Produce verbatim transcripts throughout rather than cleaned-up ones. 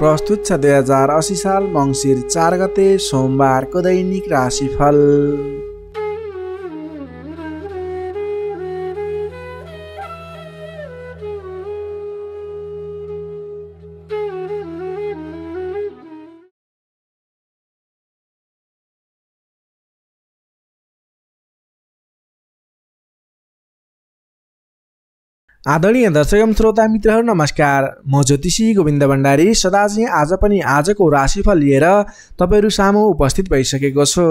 प्रस्तुत छ दुई हजार अस्सी साल मंसिर चार गते सोमबारको दैनिक राशिफल। आदरणीय दर्शक एवं श्रोता मित्रहरू नमस्कार, म ज्योतिषी गोविंद भंडारी सदाजी आज पनि आजको राशिफल लिएर तपाईहरु सामु उपस्थित भइसकेको छु।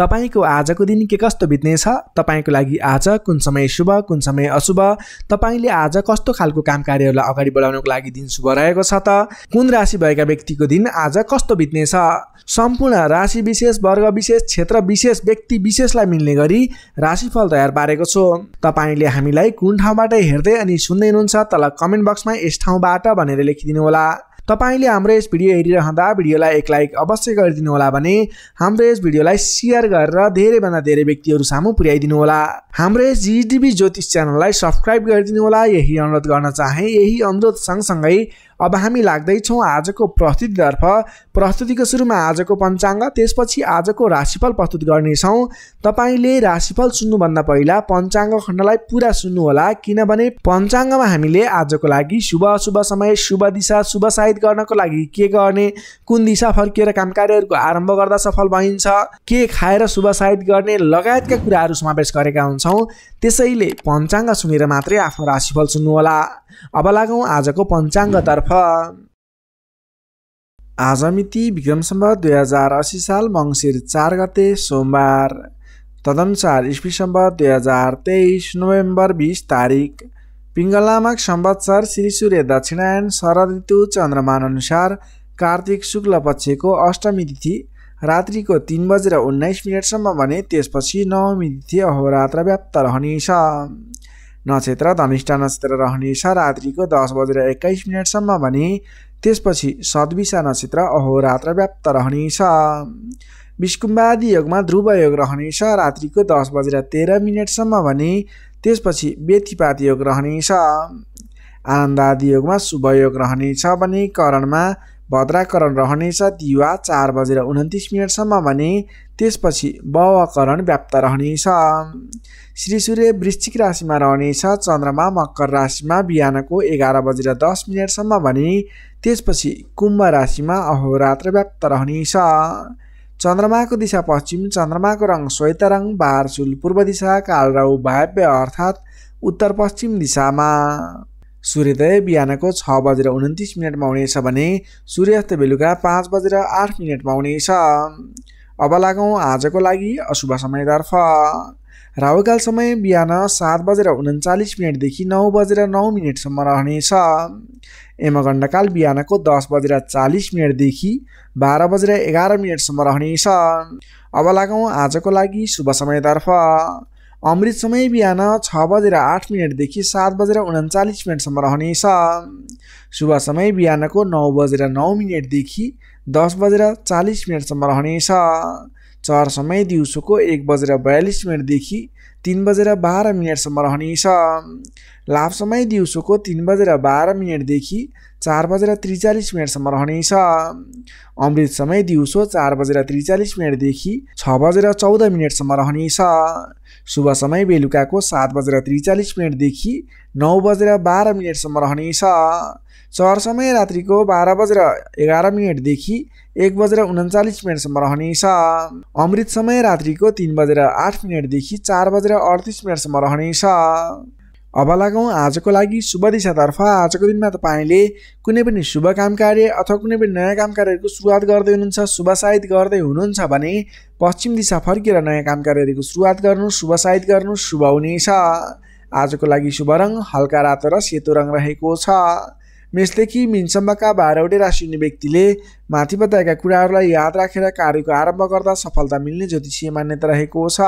तपाईको आजको दिन के कस्तो बित्ने छ, तपाईको लागि आज कुन समय शुभ कुन समय अशुभ, तपाईले आज कस्तो खालको कामकाजहरुलाई अगाडि बढाउनको लागि दिन शुभ रहेको छ त, कुन राशि भएका व्यक्तिको दिन आज कस्तो बित्ने छ, सम्पूर्ण राशि विशेष वर्ग विशेष क्षेत्र विशेष व्यक्ति विशेषलाई मिल्ने गरी राशिफल तयार पारेको छु। तपाईले हामीलाई कुन ठाउँबाट हेर्दै अनि सुन्दै हुनुहुन्छ तल कमेन्ट बक्समा यस ठाउँबाट भनेर लेखिदिनु होला। तपाईले हाम्रो यस भिडियो हेरिरहँदा भिडियोलाई एक लाइक अवश्य गरिदिनु होला भने हाम्रो यस भिडियोलाई शेयर गरेर धेरैभन्दा धेरै व्यक्तिहरू सामु पुर्याइदिनु होला। हाम्रो यस जीडीबी ज्योतिष च्यानललाई सब्स्क्राइब गरिदिनु होला यही अनुरोध गर्न चाहे। यही अनुरोध सँगसँगै अब हामी लाग्दैछौँ आजको प्रस्तुतितर्फ। प्रस्तुतिको सुरुमा आजको पञ्चाङ्ग त्यसपछि आजको राशिफल प्रस्तुत गर्नेछौँ। तपाईले राशिफल सुन्नुभन्दा पहिला पञ्चाङ्ग खण्डलाई पुरा सुन्नुहोला, किनभने पञ्चाङ्गमा हामीले आजको लागि शुभ अशुभ समय शुभ दिशा शुभ साइत गर्नको लागि के गर्ने, कुन दिशा फर्किएर काम कार्यहरूको आरम्भ गर्दा सफल भइन्छ, के खाएर शुभ साइत गर्ने लगायतका कुराहरू समावेश गरेका हुन्छौँ। त्यसैले पञ्चाङ्ग सुनेर मात्रै आफ्नो राशिफल सुन्नुहोला। अब लागौँ आजको पञ्चाङ्गतर्फ। आज मिति विक्रम सम्वत दुई हजार अस्सी साल मंसिर चार गते सोमबार, तदनुसार ईस्वी सम्वत दुई हजार तेईस नोभेम्बर बीस तारिक, पिङ्गलामक संवत्सर श्री सूर्य दक्षिणायन, शरद ऋतु चन्द्रमान अनुसार कार्तिक शुक्ल पक्षको अष्टमी तिथि रात्रिको तीन बजेर उन्नाइस मिनटसम्म भने त्यसपछि नवमी तिथि अहोरात्र व्याप्त रहनेछ। नक्षत्र धनिष्ठा नक्षत्र रहनेछ रात्रिको दस बजेर एक्काइस मिनटसम्म भने त्यसपछि सद्विशा नक्षत्र अहोरात्र व्याप्त रहनेछ। विष्कुम्बादी योगमा ध्रुव योग रहनेछ रात्रिको दस बजेर तेह्र मिनटसम्म भने त्यसपछि व्यतिपात योग रहनेछ। आनन्दादि योगमा शुभ योग रहनेछ भने करणमा भद्राकरण रहनेछ दिवा चार बजेर उन्तिस मिनटसम्म भने त्यसपछि बवकरण व्याप्त रहनेछ। श्री सूर्य वृश्चिक राशिमा रहनेछ, चन्द्रमा मकर राशिमा बिहानको एघार बजेर दस मिनटसम्म भने त्यसपछि कुम्भ राशिमा अहोरात्र व्याप्त रहनेछ। चन्द्रमाको दिशा पश्चिम, चन्द्रमाको रङ श्वेत रङ, बाह्र शूल पूर्व दिशा, कालराहु भाव्य अर्थात् उत्तर पश्चिम दिशामा। सूर्योदय बिहानको छ बजेर उन्तिस मिनटमा हुनेछ भने सूर्यास्त बेलुका पाँच बजेर आठ मिनटमा हुनेछ। अब लागौँ आजको लागि अशुभ समयतर्फ। राहुकाल समय बिहान सात बजेर उन्चालिस मिनटदेखि नौ बजेर नौ मिनटसम्म रहनेछ। यमगण्डकाल बिहानको दस बजेर चालिस मिनटदेखि बाह्र बजेर एघार मिनटसम्म रहनेछ। अब लागौँ आजको लागि शुभ समयतर्फ। अमृत समय बिहान छ बजेर आठ मिनटदेखि सात बजेर उन्चालिस मिनटसम्म रहनेछ। शुभ समय बिहानको नौ बजेर नौ मिनटदेखि दस बजेर चालिस मिनटसम्म रहनेछ। चार समय दिउँसोको एक बजेर बयालिस मिनटदेखि तीन बजेर बाह्र मिनटसम्म रहनेछ। लाभ समय दिउँसोको तीन बजेर बाह्र मिनटदेखि चार बजेर त्रिचालिस मिनटसम्म रहनेछ। अमृत समय दिउँसो चार बजेर त्रिचालिस मिनटदेखि छ बजेर चौध मिनटसम्म रहनेछ। शुभ समय बेलुकाको सात बजेर त्रिचालिस मिनटदेखि नौ बजेर बाह्र मिनटसम्म रहनेछ। चहर समय रात्रिको बाह्र बजेर एघार मिनटदेखि एक बजेर उन्चालिस मिनटसम्म रहनेछ। अमृत समय रात्रिको तीन बजेर आठ मिनटदेखि चार बजेर अडतिस मिनटसम्म रहनेछ। अब लागौँ आजको लागि शुभ दिशातर्फ। आजको दिनमा तपाईँले कुनै पनि शुभ काम कार्य अथवा कुनै पनि नयाँ काम कार्यहरूको सुरुवात गर्दै हुनुहुन्छ, शुभ साइत गर्दै हुनुहुन्छ भने पश्चिम दिशा फर्केर नयाँ काम कार्यहरूको सुरुवात गर्नु शुभ साइत गर्नु शुभ हुनेछ। आजको लागि शुभ रङ हल्का रातो र सेतो रङ रहेको छ। मेषदेखि मीनसम्मका बाह्रवटै राशि हुने व्यक्तिले माथि बताएका कुराहरूलाई याद राखेर कार्यको आरम्भ गर्दा सफलता मिल्ने ज्योतिषीय मान्यता रहेको छ।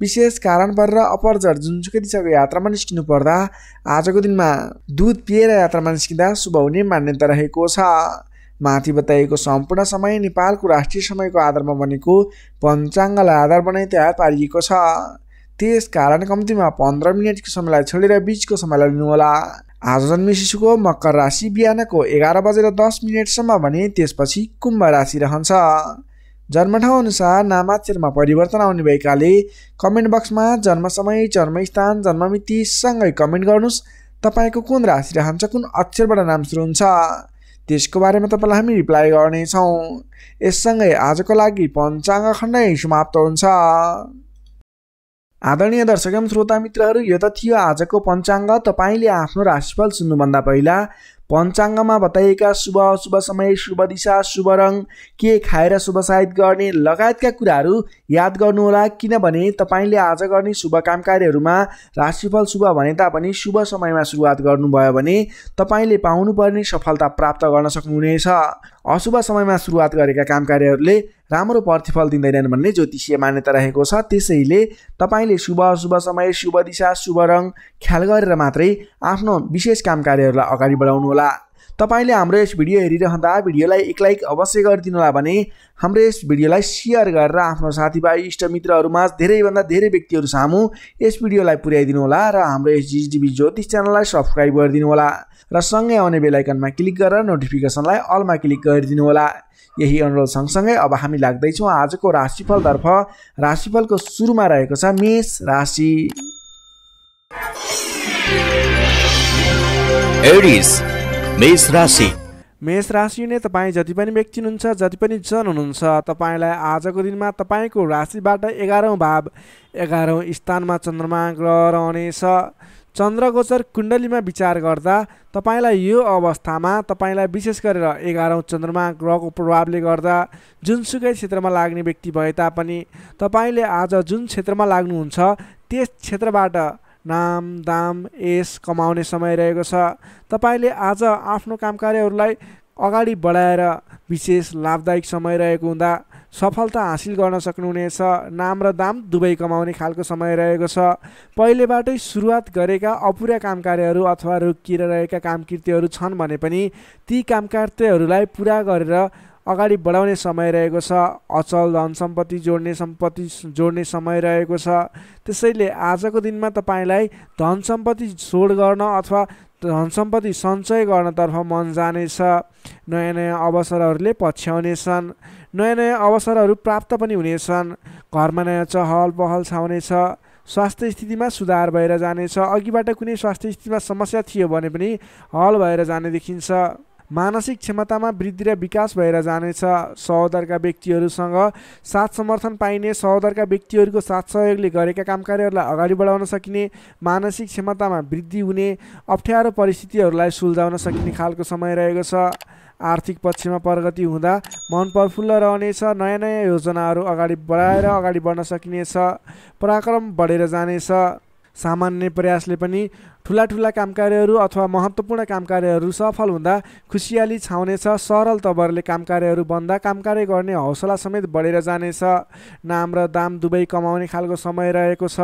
विशेष कारण परेर अपरझर जुनसुकै दिशाको यात्रामा निस्किनु पर्दा आजको दिनमा दुध पिएर यात्रामा निस्किँदा शुभ हुने मान्यता रहेको छ। माथि बताइएको सम्पूर्ण समय नेपालको राष्ट्रिय समयको आधारमा बनेको पञ्चाङ्गलाई आधार बनाई तयार पारिएको छ। त्यस कारण कम्तीमा पन्ध्र मिनटको समयलाई छोडेर बिचको समयलाई लिनुहोला। आज जन्मे शिशुको मकर राशि बिहानको एघार बजेर दस मिनटसम्म भने त्यसपछि कुम्भ राशि रहन्छ। जन्म ठाउँ अनुसार नामाक्षरमा परिवर्तन आउने भएकाले कमेन्ट बक्समा जन्म समय, जन्म स्थान, जन्म मिति सँगै कमेन्ट गर्नुस्। तपाईको कुन राशि रहन्छ, कुन अक्षरबाट नाम सुरु हुन्छ त्यसको बारेमा तपाईलाई हामी रिप्लाई गर्नेछौँ। यससँगै आजको लागि पञ्चाङ्ग खण्डै समाप्त हुन्छ। आदरणीय दर्शक एवं श्रोता मित्रहरू, यो त थियो आजको पञ्चाङ्ग। तपाईले आफ्नो राशिफल सुन्नुभन्दा पहिला पञ्चाङ्गमा बताइएका शुभ अशुभ समय, शुभ दिशा, शुभ रङ, के खाएर शुभ साइत गर्ने लगायतका कुराहरू याद गर्नुहोला, किनभने तपाईले आज गर्ने शुभ काम कार्यहरूमा राशिफल शुभ भने तापनि शुभ समयमा सुरुवात गर्नुभयो भने तपाईले पाउनुपर्ने सफलता प्राप्त गर्न सक्नुहुनेछ। अशुभ समयमा सुरुवात गरेका काम कार्यहरूले राम्रो प्रतिफल दिँदैनन् भन्ने ज्योतिषीय मान्यता रहेको छ। त्यसैले तपाईले शुभ अशुभ समय, शुभ दिशा, शुभ रङ ख्याल गरेर मात्रै आफ्नो विशेष काम कार्यहरूलाई अगाडि बढाउनुहोला। तपाईले हाम्रो यस भिडियो हेरिरहँदा भिडियोलाई एक लाइक अवश्य गरिदिनुहोला भने हाम्रो यस भिडियोलाई सेयर गरेर आफ्नो साथीभाइ इष्टमित्रहरूमा धेरैभन्दा धेरै व्यक्तिहरू सामु यस भिडियोलाई पुर्याइदिनुहोला र हाम्रो यस जीडीबी ज्योतिष च्यानललाई सब्सक्राइब गरिदिनुहोला र सँगै आउने बेल आइकनमा क्लिक गरेर नोटिफिकेसनलाई अलमा क्लिक गरिदिनुहोला। यही अनुरोध सँगसँगै अब हामी लाग्दैछौँ आजको राशिफलतर्फ। राशिफलको सुरुमा रहेको छ मेष राशि। एरिस मेष राशि। मेष राशि हुने तपाईँ जति पनि व्यक्ति हुनुहुन्छ, जति पनि जन हुनुहुन्छ, तपाईँलाई आजको दिनमा तपाईँको राशिबाट एघारौँ भाव, एघारौँ स्थानमा चन्द्रमा ग्रह रहनेछ। चन्द्रगोचर कुण्डलीमा विचार गर्दा तपाईँलाई यो अवस्थामा तपाईँलाई विशेष गरेर एघारौँ चन्द्रमा ग्रहको प्रभावले गर्दा जुनसुकै क्षेत्रमा लाग्ने व्यक्ति भए तापनि तपाईँले आज जुन क्षेत्रमा लाग्नुहुन्छ त्यस क्षेत्रबाट नाम दाम यश कमाउने समय रहेको छ। तपाईले आज आफ्नो काम कार्यहरूलाई अगाडि बढाएर विशेष लाभदायक समय रहेको हुँदा सफलता हासिल गर्न सक्नुहुनेछ। नाम र दाम दुवै कमाउने खालको समय रहेको छ। पहिलेबाटै सुरुवात गरेका अपुरा काम कार्यहरू अथवा रोकिएर रहेका कामकृतिहरू छन् भने पनि ती कामकार्यहरूलाई पुरा गरेर अगाडि बढाउने समय रहेको छ। अचल धन सम्पत्ति जोड्ने सम्पत्ति जोड्ने समय रहेको छ। त्यसैले आजको दिनमा तपाईँलाई धन सम्पत्ति जोड गर्न अथवा धन सम्पत्ति सञ्चय गर्नतर्फ मन जानेछ। नयाँ नयाँ अवसरहरूले पछ्याउनेछन्। नयाँ नयाँ अवसरहरू प्राप्त पनि हुनेछन्। घरमा नयाँ चहल पहल छाउनेछ। स्वास्थ्य स्थितिमा सुधार भएर जानेछ। अघिबाट कुनै स्वास्थ्य स्थितिमा समस्या थियो भने पनि हल भएर जाने देखिन्छ। मानसिक क्षमतामा वृद्धि र विकास भएर जानेछ। सहोदरका व्यक्तिहरूसँग साथ समर्थन पाइने, सहोदरका व्यक्तिहरूको साथ सहयोगले गरेका काम कार्यहरूलाई अगाडि बढाउन सकिने, मानसिक क्षमतामा वृद्धि हुने, अप्ठ्यारो परिस्थितिहरूलाई सुल्झाउन सकिने खालको समय रहेको छ। आर्थिक पक्षमा प्रगति हुँदा मन प्रफुल्ल रहनेछ। नयाँ नयाँ योजनाहरू अगाडि बढाएर अगाडि बढ्न सकिनेछ। पराक्रम बढेर जानेछ। सामान्य प्रयासले पनि ठुला ठुला काम कार्यहरू अथवा महत्त्वपूर्ण काम कार्यहरू सफल हुँदा खुसियाली छाउनेछ। सरल तवरले काम कार्यहरू बन्दा काम कार्य गर्ने हौसला समेत बढेर जानेछ। नाम र दाम दुवै कमाउने खालको समय रहेको छ।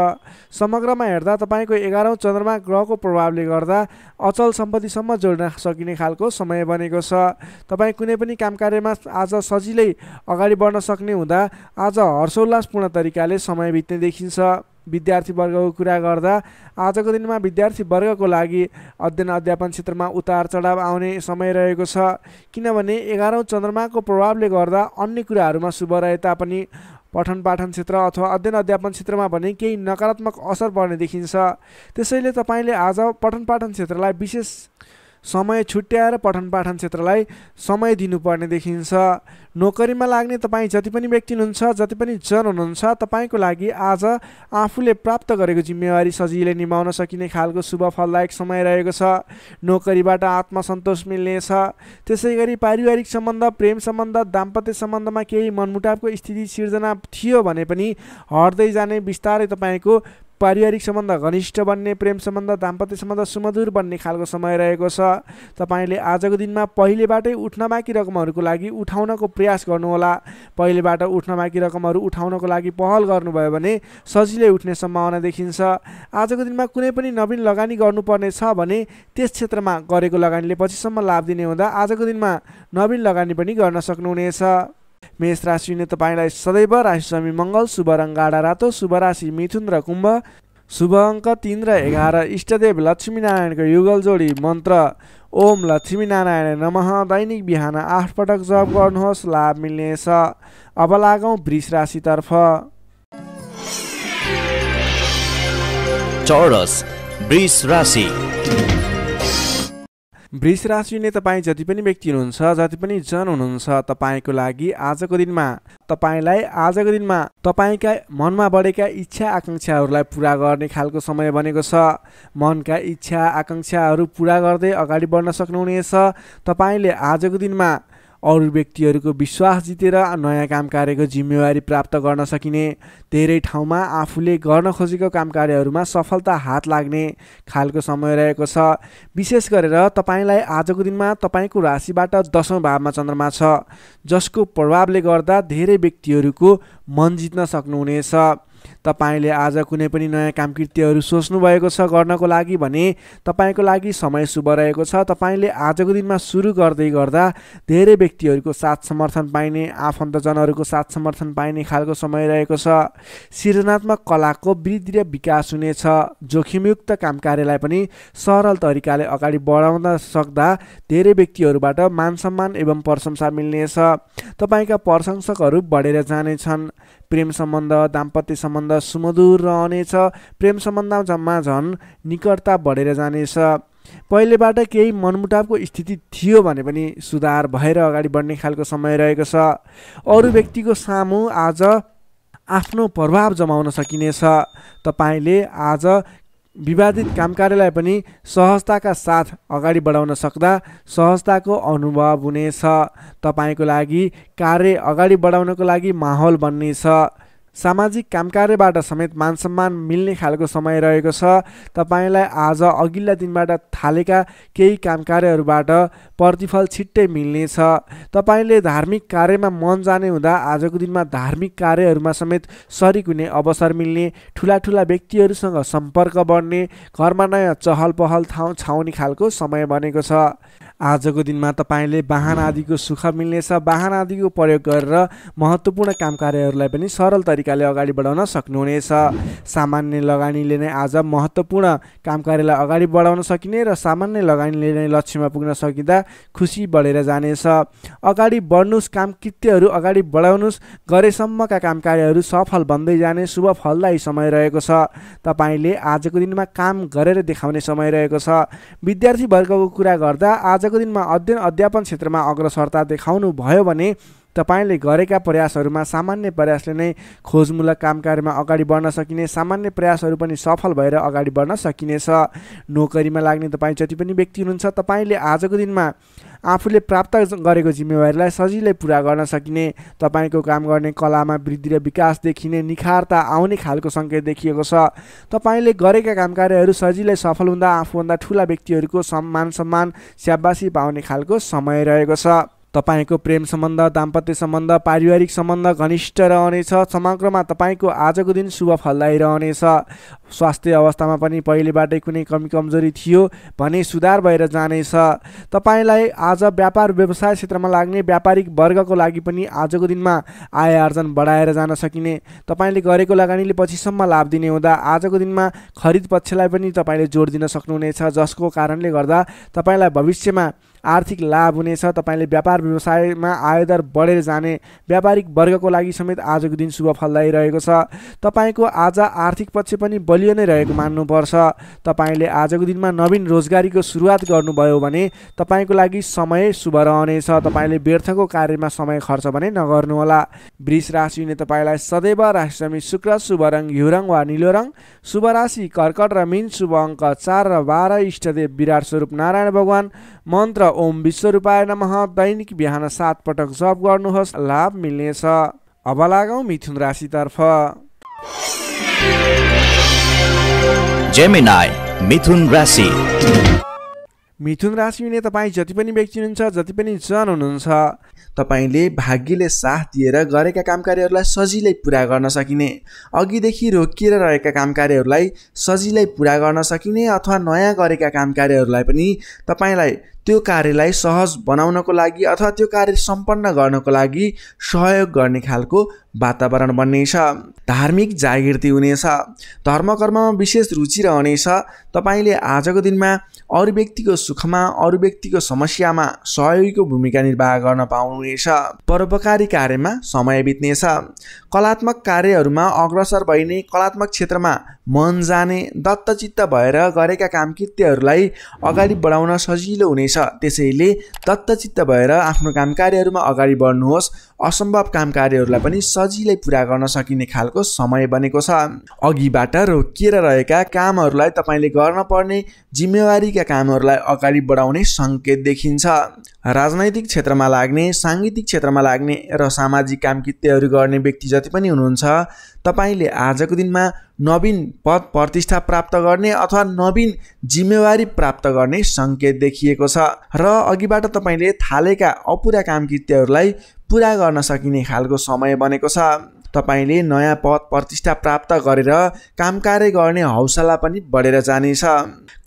समग्रमा हेर्दा तपाईँको एघारौँ चन्द्रमा ग्रहको प्रभावले गर्दा अचल सम्पत्तिसम्म जोड्न सकिने खालको समय बनेको छ। तपाईँ कुनै पनि काम कार्यमा आज सजिलै अगाडि बढ्न सक्ने हुँदा आज हर्षोल्लासपूर्ण तरिकाले समय बित्ने देखिन्छ। विद्यार्थीवर्गको कुरा गर्दा आजको दिनमा विद्यार्थीवर्गको लागि अध्ययन अध्यापन क्षेत्रमा उतार चढाव आउने समय रहेको छ। किनभने एघारौँ चन्द्रमाको प्रभावले गर्दा अन्य कुराहरूमा शुभ रहे तापनि पठन पाठन क्षेत्र अथवा अध्ययन अध्यापन क्षेत्रमा भने केही नकारात्मक असर पर्ने देखिन्छ। त्यसैले तपाईँले आज पठन पाठन क्षेत्रलाई विशेष समय छुट्याएर पठन पाठन क्षेत्रलाई समय दिनुपर्ने देखिन्छ। नोकरीमा लाग्ने तपाईँ जति पनि व्यक्ति हुनुहुन्छ, जति पनि जन हुनुहुन्छ, तपाईँको लागि आज आफूले प्राप्त गरेको जिम्मेवारी सजिलै निभाउन सकिने खालको शुभ फलदायक समय रहेको छ। नोकरीबाट आत्मसन्तोष मिल्नेछ। त्यसै गरी पारिवारिक सम्बन्ध, प्रेम सम्बन्ध, दाम्पत्य सम्बन्धमा केही मनमुटावको स्थिति सिर्जना थियो भने पनि हट्दै जाने। बिस्तारै तपाईँको पारिवारिक सम्बन्ध घनिष्ठ बन्ने, प्रेम सम्बन्ध, दाम्पत्य सम्बन्ध सुमधुर बन्ने खालको समय रहेको छ। तपाईँले आजको दिनमा पहिलेबाटै उठ्न बाँकी रकमहरूको लागि उठाउनको प्रयास गर्नुहोला। पहिलेबाट उठ्न बाँकी रकमहरू उठाउनको लागि पहल गर्नुभयो भने सजिलै उठ्ने सम्भावना देखिन्छ। आजको दिनमा कुनै पनि नवीन लगानी गर्नुपर्ने छ भने त्यस क्षेत्रमा गरेको लगानीले पछिसम्म लाभ दिने हुँदा आजको दिनमा नवीन लगानी पनि गर्न सक्नुहुनेछ। मेष राशि हुने तपाईँलाई सदैव राशि स्वामी मङ्गल, शुभ रङ गाढा रातो, शुभ राशि मिथुन र कुम्भ, शुभ अंक तीन र एघार। इष्टदेव लक्ष्मीनारायणको युगल जोडी मन्त्र ओम लक्ष्मीनारायण नमः दैनिक बिहान आठ पटक जप गर्नुहोस्, लाभ मिल्नेछ। अब लागौं वृष राशितर्फ। चौरस वृष राशि। वृष राशि ने तपाईं जति पनि व्यक्ति हुनुहुन्छ, जति पनि जन हुनुहुन्छ, तपाईंको लागि आजको दिनमा तपाईंलाई आजको दिनमा तपाईंका मनमा बढेका इच्छा आकांक्षाहरूलाई पूरा गर्ने खालको समय बनेको छ। मनका इच्छा आकांक्षाहरू पूरा गर्दै अगाडि बढ्न सक्नुहुनेछ। तपाईंले आजको दिनमा अरू व्यक्तिहरूको विश्वास जितेर नयाँ काम कार्यको जिम्मेवारी प्राप्त गर्न सकिने, धेरै ठाउँमा आफूले गर्न खोजेको काम कार्यहरूमा सफलता हात लाग्ने खालको समय रहेको छ। विशेष गरेर तपाईंलाई आजको दिनमा तपाईंको राशिबाट दशौं भावमा चन्द्रमा छ, जसको प्रभावले गर्दा धेरै व्यक्तिहरूको मन जित्न सक्नुहुनेछ। तपाईंले आज कुनै पनि नयाँ कामकृत्यहरू सोच्नु भएको छ गर्नको लागि भने तपाईंको लागि समय शुभ रहेको छ। तपाईंले आजको दिनमा सुरु गर्दै गर्दा धेरै व्यक्तिहरूको साथ समर्थन पाइने, आफन्तजनहरूको साथ समर्थन पाइने खालको समय रहेको छ। सृजनात्मक कलाको वृद्धि र विकास हुनेछ। जोखिमयुक्त काम कार्यलाई पनि सरल तरिकाले अगाडि बढाउन सक्दा धेरै व्यक्तिहरूबाट मान सम्मान एवं प्रशंसा मिल्नेछ। तपाईंका प्रशंसकहरू बढेर जानेछन्। प्रेम सम्बन्ध, दाम्पत्य सम्बन्ध सुमधुर रहनेछ। प्रेम सम्बन्धमा जम्मा झन् निकटता बढेर जानेछ। पहिलेबाट केही मनमुटावको स्थिति थियो भने पनि सुधार भएर अगाडि बढ्ने खालको समय रहेको छ। अरू व्यक्तिको सामु आज आफ्नो प्रभाव जमाउन सकिनेछ। तपाईंले आज विवादित काम कार्यलाई पनि सहजताका साथ अगाडि बढाउन सक्दा सहजताको अनुभव हुनेछ। तपाईंको लागि कार्य अगाडि बढाउनको लागि माहौल बन्नेछ। सामाजिक काम कार्यबाट समेत मान सम्मान मिल्ने खालको समय रहेको छ। तपाईंलाई आज अघिल्ला दिनबाट थालेका केही काम कार्यहरूबाट प्रतिफल छिट्टै मिल्नेछ। तपाईंले धार्मिक कार्यमा मन जाने हुँदा आजको दिनमा धार्मिक कार्यहरूमा समेत सरिक हुने अवसर मिल्ने, ठूला ठूला व्यक्तिहरूसँग सम्पर्क बढ्ने, घरमा नयाँ चहल पहल ठाउँ छाउने खालको समय बनेको छ। आजको दिनमा तपाईंले वाहन आदिको सुख मिल्नेछ। वाहन आदिको प्रयोग गरेर महत्त्वपूर्ण काम कार्यहरूलाई पनि सरल तरिकाले अगाडि बढाउन सक्नुहुनेछ। सामान्य लगानीले नै आज महत्त्वपूर्ण काम कार्यलाई अगाडि बढाउन सकिने र सामान्य लगानीले नै लक्ष्यमा पुग्न सकिँदा खुसी बढेर जानेछ। अगाडि बढ्नुहोस्, कामकृत्यहरू अगाडि बढाउनुहोस्। गरेसम्मका काम कार्यहरू सफल बन्दै जाने शुभ फलदायी समय रहेको छ। तपाईंले आजको दिनमा काम गरेर देखाउने समय रहेको छ। विद्यार्थी वर्गको कुरा गर्दा आजको दिनमा अध्ययन अध्यापन क्षेत्रमा अग्रसरता देखाउनु भयो भने तपाईंले गरेका प्रयासहरूमा सामान्य प्रयासले नै खोजमूलक काम कार्यमा अगाडि बढ्न सकिने, सामान्य प्रयासहरू पनि सफल भएर अगाडि बढ्न सकिनेछ। नोकरीमा लाग्ने तपाईं जति पनि व्यक्ति हुनुहुन्छ, तपाईंले आजको दिनमा आफूले प्राप्त गरेको जिम्मेवारीलाई सजिलै पूरा गर्न सकिने, तपाईंको काम गर्ने कलामा वृद्धि र विकास देखिने, निखारता आउने खालको संकेत देखिएको छ। तपाईंले गरेका काम कार्यहरू सजिलै सफल हुँदा आफूभन्दा ठूला व्यक्तिहरूको सम्मान सम्मान स्याबासी पाउने खालको समय रहेको छ। तपाईंको प्रेम सम्बन्ध, दाम्पत्य सम्बन्ध, पारिवारिक सम्बन्ध घनिष्ठ रहनेछ। समग्रमा तपाईंको आजको दिन शुभ फलदायी रहनेछ। स्वास्थ्य अवस्थामा पनि पहिलेबाटै कुनै कमी कमजोरी थियो भने सुधार भएर जानेछ। तपाईंलाई आज व्यापार व्यवसाय क्षेत्रमा लाग्ने व्यापारिक वर्गको लागि पनि आजको दिनमा आय आर्जन बढाएर जान सकिने, तपाईंले गरेको लगानीले पछिसम्म लाभ दिने हुँदा आजको दिनमा खरिद पक्षलाई पनि तपाईंले जोड दिन सक्नुहुनेछ, जसको कारणले गर्दा तपाईंलाई भविष्यमा आर्थिक लाभ हुनेछ। तपाईंले व्यापार व्यवसायमा आयदर बढेर जाने, व्यापारिक वर्गको लागि समेत आजको दिन शुभ फलदायी रहेको छ। तपाईंको आज आर्थिक पक्ष पनि बलियो नै रहेको मान्नुपर्छ। तपाईंले आजको दिनमा नवीन रोजगारीको सुरुवात गर्नुभयो भने तपाईंको लागि समय शुभ रहनेछ। तपाईंले व्यर्थको कार्यमा समय खर्च भने नगर्नुहोला। वृष राशिले तपाईंलाई सदैव राशिसमी शुक्र, शुभ रङ घिउ रङ वा निलो रङ, शुभ राशि कर्कट र मीन, शुभ अङ्क चार र बाह्र। इष्टदेव विराट स्वरूप नारायण भगवान, मन्त्र ओम विश्वरूपाय नमः दैनिक बिहान सात पटक जप गर्नुहोस्, लाभ मिल्नेछ। अब लागौं मिथुन राशितर्फ। जेमिनाई मिथुन राशि। मिथुन राशि ने तपाईं जति पनि व्यक्ति हुनुहुन्छ, जति पनि जन हुनुहुन्छ, तपाईंले भाग्यले साथ दिएर गरेका काम कार्यहरूलाई सजिलै पूरा गर्न सकिने, अघिदेखि रोकिएर रहेका काम कार्यहरूलाई सजिलै पूरा गर्न सकिने, अथवा नयाँ गरेका काम कार्यहरूलाई पनि तपाईंलाई त्यो कार्यलाई सहज बनाउनको लागि अथवा त्यो कार्य सम्पन्न गर्नको लागि सहयोग गर्ने खालको वातावरण बन्नेछ। धार्मिक जागृति हुनेछ। धर्मकर्ममा विशेष रुचि रहनेछ। तपाईले आजको दिनमा अरु व्यक्तिको सुखमा अरु व्यक्तिको समस्यामा सहयोगीको भूमिका निर्वाह गर्न पाउनुहुनेछ। परोपकारी कार्यमा समय बित्नेछ। कलात्मक कार्यहरूमा अग्रसर भइने, कलात्मक क्षेत्रमा मन जाने, दत्तचित्त भएर गरेका कामकृत्यहरूलाई अगाडि बढाउन सजिलो हुनेछ। त्यसैले दत्तचित्त भएर आफ्नो काम कार्यहरूमा अगाडि बढ्नुहोस्। असम्भव काम कार्यहरूलाई पनि सजिलै पूरा गर्न सकिने खालको समय बनेको छ। अघिबाट रोकिएर रहेका कामहरूलाई तपाईले गर्न पर्ने जिम्मेवारीका कामहरूलाई अगाडि बढाउने संकेत देखिन्छ। राजनैतिक क्षेत्रमा लाग्ने, सांगीतिक क्षेत्रमा लाग्ने र सामाजिक कामकृत्यहरू गर्ने व्यक्ति जति पनि हुनुहुन्छ, तपाईले आजको दिनमा नवीन पद प्रतिष्ठा प्राप्त गर्ने अथवा नवीन जिम्मेवारी प्राप्त गर्ने संकेत देखिएको छ र अघिबाट तपाईले थालेका अपुरा कामकृत्यहरूलाई पूरा गर्न सकिने खालको समय बनेको छ। तपाईले नयाँ पद प्रतिष्ठा प्राप्त गरेर काम कार्य गर्ने हौसला पनि बढेर जानेछ।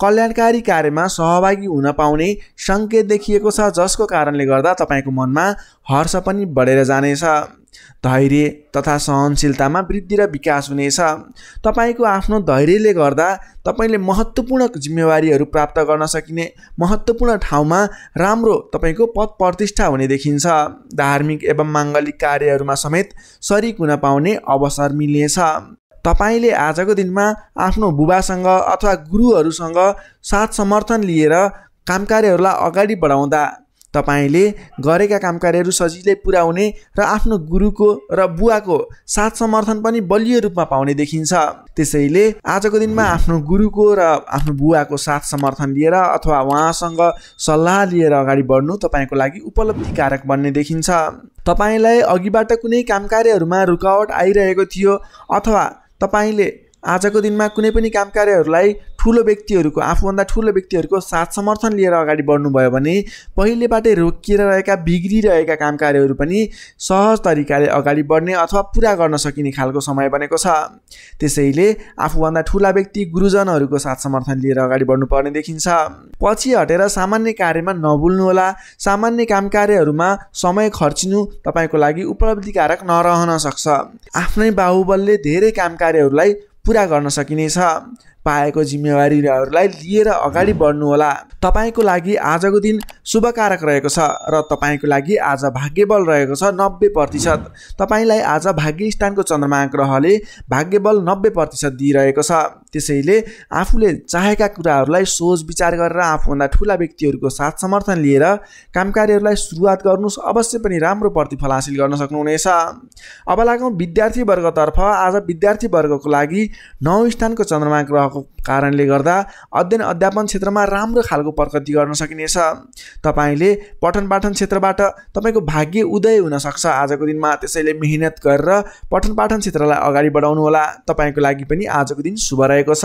कल्याणकारी कार्यमा सहभागी हुन पाउने संकेत देखिएको छ, जसको कारणले गर्दा तपाईको मनमा हर्ष पनि बढेर जानेछ। धैर्य तथा सहनशीलतामा वृद्धि र विकास हुनेछ। तपाईको आफ्नो धैर्यले गर्दा तपाईले महत्त्वपूर्ण जिम्मेवारीहरू प्राप्त गर्न सकिने, महत्त्वपूर्ण ठाउँमा राम्रो तपाईको पद प्रतिष्ठा हुने देखिन्छ। धार्मिक एवं माङ्गलिक कार्यहरूमा समेत सरिक हुन पाउने अवसर मिल्नेछ। तपाईले आजको दिनमा आफ्नो बुबासँग अथवा गुरुहरूसँग साथ समर्थन लिएर काम कार्यहरूलाई अगाडि बढाउँदा तपाईले गरेका कामकाजहरू सजिलै पूरा हुने र आफ्नो गुरुको र बुवाको साथ समर्थन पनि बलियो रूपमा पाउने देखिन्छ। त्यसैले आजको दिनमा आफ्नो गुरुको र आफ्नो बुवाको साथ समर्थन लिएर अथवा उहाँसँग सल्लाह लिएर अगाडि बढ्नु तपाईँको लागि उपलब्धिकारक बन्ने देखिन्छ। तपाईँलाई अघिबाट कुनै कामकाजहरूमा रुकावट आइरहेको थियो अथवा तपाईँले आजको दिनमा कुनै पनि काम कार्यहरूलाई ठुलो व्यक्तिहरूको, आफूभन्दा ठुलो व्यक्तिहरूको साथ समर्थन लिएर अगाडि बढ्नुभयो भने पहिलेबाटै रोकिएर रहेका बिग्रिरहेका काम कार्यहरू पनि सहज तरिकाले अगाडि बढ्ने अथवा पूरा गर्न सकिने खालको समय बनेको छ। त्यसैले आफूभन्दा ठुला व्यक्ति, गुरुजनहरूको साथ समर्थन लिएर अगाडि बढ्नुपर्ने देखिन्छ। पछि हटेर सामान्य कार्यमा नभुल्नुहोला। सामान्य काम कार्यहरूमा समय खर्चिनु तपाईँको लागि उपलब्धिकारक नरहन सक्छ। आफ्नै बाहुबलले धेरै काम कार्यहरूलाई पूरा गर्न सकिनेछ। पाएको जिम्मेवारीहरूलाई लिएर अगाडि बढ्नुहोला। तपाईको लागि आजको दिन शुभकारक रहेको छ र तपाईको लागि आज भाग्यबल रहेको छ नब्बे प्रतिशत। तपाईलाई आज भाग्य स्थानको चन्द्रमा ग्रहले भाग्यबल नब्बे प्रतिशत दिइरहेको छ। त्यसैले आफूले चाहेका कुराहरूलाई सोच विचार गरेर आफूभन्दा ठुला व्यक्तिहरूको साथ समर्थन लिएर काम कार्यहरूलाई सुरुवात गर्नुहोस्। अवश्य पनि राम्रो प्रतिफल हासिल गर्न सक्नुहुनेछ। अब लागौँ विद्यार्थीवर्गतर्फ। आज विद्यार्थीवर्गको लागि नौ स्थानको चन्द्रमा ग्रह को कारणले गर्दा अध्ययन अध्यापन क्षेत्रमा राम्रो खालको प्रगति गर्न सकिनेछ। तपाईले पठन पाठन क्षेत्रबाट तपाईको भाग्य उदय हुन सक्छ आजको दिनमा। त्यसैले मेहनत गरेर पठन पाठन क्षेत्रलाई अगाडि बढाउनु होला। तपाईको लागि पनि आजको दिन शुभ रहेको छ।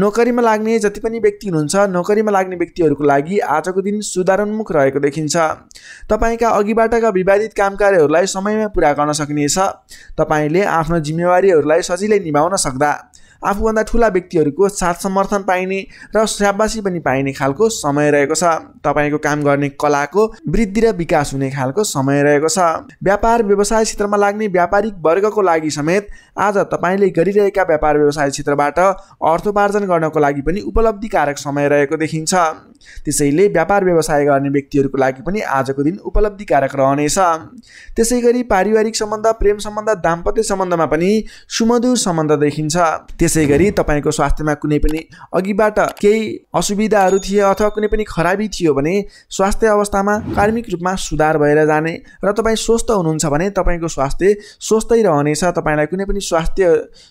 नोकरीमा लाग्ने जति पनि व्यक्ति हुनुहुन्छ, नोकरीमा लाग्ने व्यक्तिहरूको लागि आजको दिन सुधारोन्मुख रहेको देखिन्छ। तपाईका अघिबाटका विवादित काम कार्यहरूलाई समयमा पूरा गर्न सकिनेछ। तपाईले आफ्नो जिम्मेवारीहरूलाई सजिलै निभाउन सक्दा आफूभन्दा ठुला व्यक्तिहरूको साथ समर्थन पाइने र शाबासी पनि पाइने खालको समय रहेको छ। तपाईँको काम गर्ने कलाको वृद्धि र विकास हुने खालको समय रहेको छ। व्यापार व्यवसाय क्षेत्रमा लाग्ने व्यापारिक वर्गको लागि समेत आज तपाईँले गरिरहेका व्यापार व्यवसाय क्षेत्रबाट अर्थोपार्जन गर्नको लागि पनि उपलब्धिकारक समय रहेको देखिन्छ। त्यसैले व्यापार व्यवसाय गर्ने व्यक्तिहरूको लागि पनि आजको दिन उपलब्धिकारक रहनेछ। त्यसै गरी पारिवारिक सम्बन्ध, प्रेम सम्बन्ध, दाम्पत्य सम्बन्धमा पनि सुमधुर सम्बन्ध देखिन्छ। त्यसै गरी तपाईँको स्वास्थ्यमा कुनै पनि अघिबाट केही असुविधाहरू थिए अथवा कुनै पनि खराबी थियो भने स्वास्थ्य अवस्थामा कार्मिक रूपमा सुधार भएर जाने र तपाईँ स्वस्थ हुनुहुन्छ भने तपाईँको स्वास्थ्य स्वस्थै रहनेछ। तपाईँलाई कुनै पनि स्वास्थ्य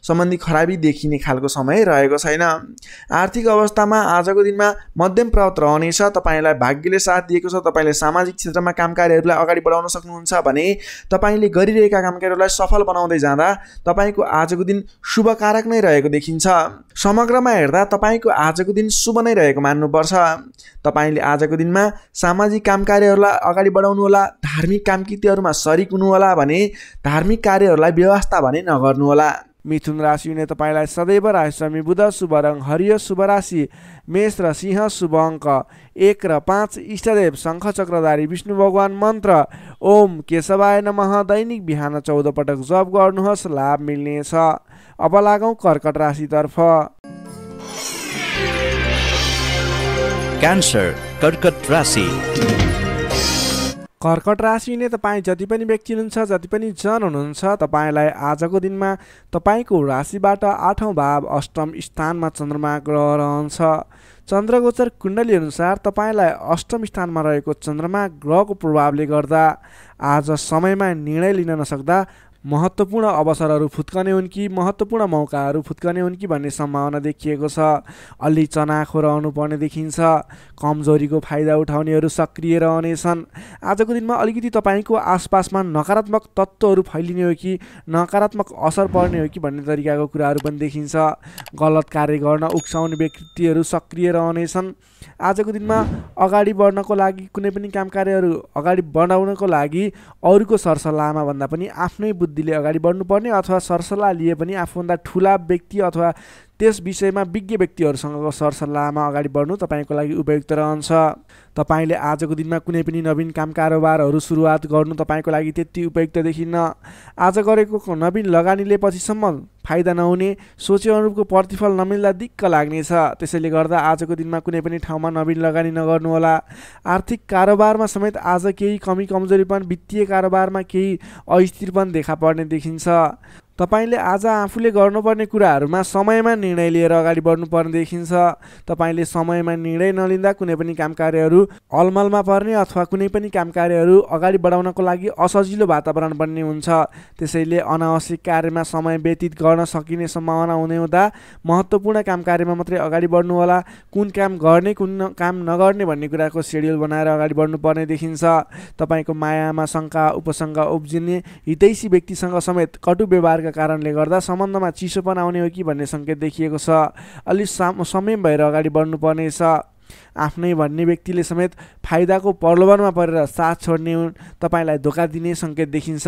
सम्बन्धी खराबी देखिने खालको समय रहेको छैन। आर्थिक अवस्थामा आजको दिनमा मध्यम प्रवत रहनेछ। तपाईँलाई भाग्यले साथ दिएको छ। तपाईँले सामाजिक क्षेत्रमा काम कार्यहरूलाई अगाडि बढाउन सक्नुहुन्छ भने तपाईँले गरिरहेका काम कार्यहरूलाई सफल बनाउँदै जाँदा तपाईँको आजको दिन शुभकारक नै रहेको देखिन्छ। समग्रमा हेर्दा तपाईँको आजको दिन शुभ नै रहेको मान्नुपर्छ। तपाईँले आजको दिनमा सामाजिक काम कार्यहरूलाई अगाडि बढाउनुहोला। धार्मिक कामकृतिहरूमा सरिक हुनुहोला भने धार्मिक कार्यहरूलाई व्यवस्था भने नगर्नुहोला। मिथुन राशि हुने तपाईलाई सदैव राशि स्वामी बुध, शुभ रङ हरियो, शुभ राशि मेष र सिंह, शुभ अङ्क एक र पाँच, इष्टदेव शंख चक्रधारी विष्णु भगवान, मन्त्र ओम केशवाय नमः। दैनिक बिहान चौध पटक जप गर्नुहोस्, लाभ मिल्नेछ। अब लागौं कर्कट राशितर्फ। क्यान्सर कर्कट राशि। कर्कट राशि ने तपाईं जति पनि व्यक्ति हुनुहुन्छ, जति पनि जन हुनुहुन्छ, तपाईलाई आजको दिनमा तपाईको राशिबाट आठौं भाव अष्टम स्थानमा चन्द्रमा ग्रह रहन्छ। चन्द्रगोचर कुण्डली अनुसार तपाईलाई अष्टम स्थानमा रहेको चन्द्रमा ग्रहको प्रभावले गर्दा आज समयमा निर्णय लिन नसक्दा महत्त्वपूर्ण अवसरहरू फुत्कने हुन् कि महत्त्वपूर्ण मौकाहरू फुत्कने हुन् कि भन्ने सम्भावना देखिएको छ। अलि चनाखो रहनु पर्ने देखिन्छ। कमजोरीको फाइदा उठाउनेहरू सक्रिय रहनेछन्। आजको दिनमा अलिकति तपाईको आसपासमा नकारात्मक तत्त्वहरू फैलिने हो कि नकारात्मक असर पर्ने हो कि भन्ने तरिकाको कुराहरू पनि देखिन्छ। गलत कार्य गर्न उक्साउने व्यक्तिहरू सक्रिय रहनेछन्। आजको दिनमा अगाडि बढ्नको लागि, कुनै पनि काम कार्यहरू अगाडि बढाउनको लागि अरूको सरसल्लाहमा भन्दा पनि आफ्नै बुद्धिले अगाडि बढ्नुपर्ने अथवा सरसल्लाह लिए पनि आफूभन्दा ठुला व्यक्ति अथवा त्यस विषयमा विज्ञ व्यक्तिहरूसँगको सरसल्लाहमा अगाडि बढ्नु तपाईको लागि उपयुक्त रहन्छ। तपाईले आजको दिनमा कुनै पनि नवीन काम कारोबारहरू सुरुवात गर्नु तपाईको लागि त्यति उपयुक्त देखिन्न। आज गरेको नवीन लगानीले पछिसम्म फाइदा नहुने, सोचे अनुरूपको प्रतिफल नमिल्दा दिक्क लाग्नेछ। त्यसैले गर्दा आजको दिनमा कुनै पनि ठाउँमा नवीन लगानी नगर्नुहोला। आर्थिक कारोबारमा समेत आज केही कमी कमजोरीपन, वित्तीय कारोबारमा केही अस्थिरपन देखा पर्ने देखिन्छ। तपाईले आज आफूले गर्नुपर्ने कुराहरूमा समयमा निर्णय लिएर अगाडि बढ्नुपर्ने देखिन्छ। तपाईले समयमा निर्णय नलिँदा कुनै पनि काम कार्यहरू अलमलमा पर्ने अथवा कुनै पनि काम कार्यहरू अगाडि बढाउनको लागि असजिलो वातावरण बन्ने हुन्छ। त्यसैले अनावश्यक कार्यमा समय व्यतीत गर्न सकिने सम्भावना हुने हुँदा महत्त्वपूर्ण काम कार्यमा मात्रै अगाडि बढ्नुहोला। कुन काम गर्ने, कुन काम नगर्ने भन्ने कुराको सेड्युल बनाएर अगाडि बढ्नुपर्ने देखिन्छ। तपाईको मायामा शङ्का उपशङ्का उब्जिने, हितैषी व्यक्तिसँग समेत कटु व्यवहार कारणले गर्दा सम्बन्धमा चिसोपन आउने हो कि भन्ने संकेत देखिएको छ। अलि संयम भएर अगाडि बढ्नु पर्ने छ। आफ्नै भन्ने व्यक्तिले समेत फाइदाको प्रलोभनमा परेर साथ छोड्ने हुन्, तपाईलाई धोका दिने संकेत देखिन्छ।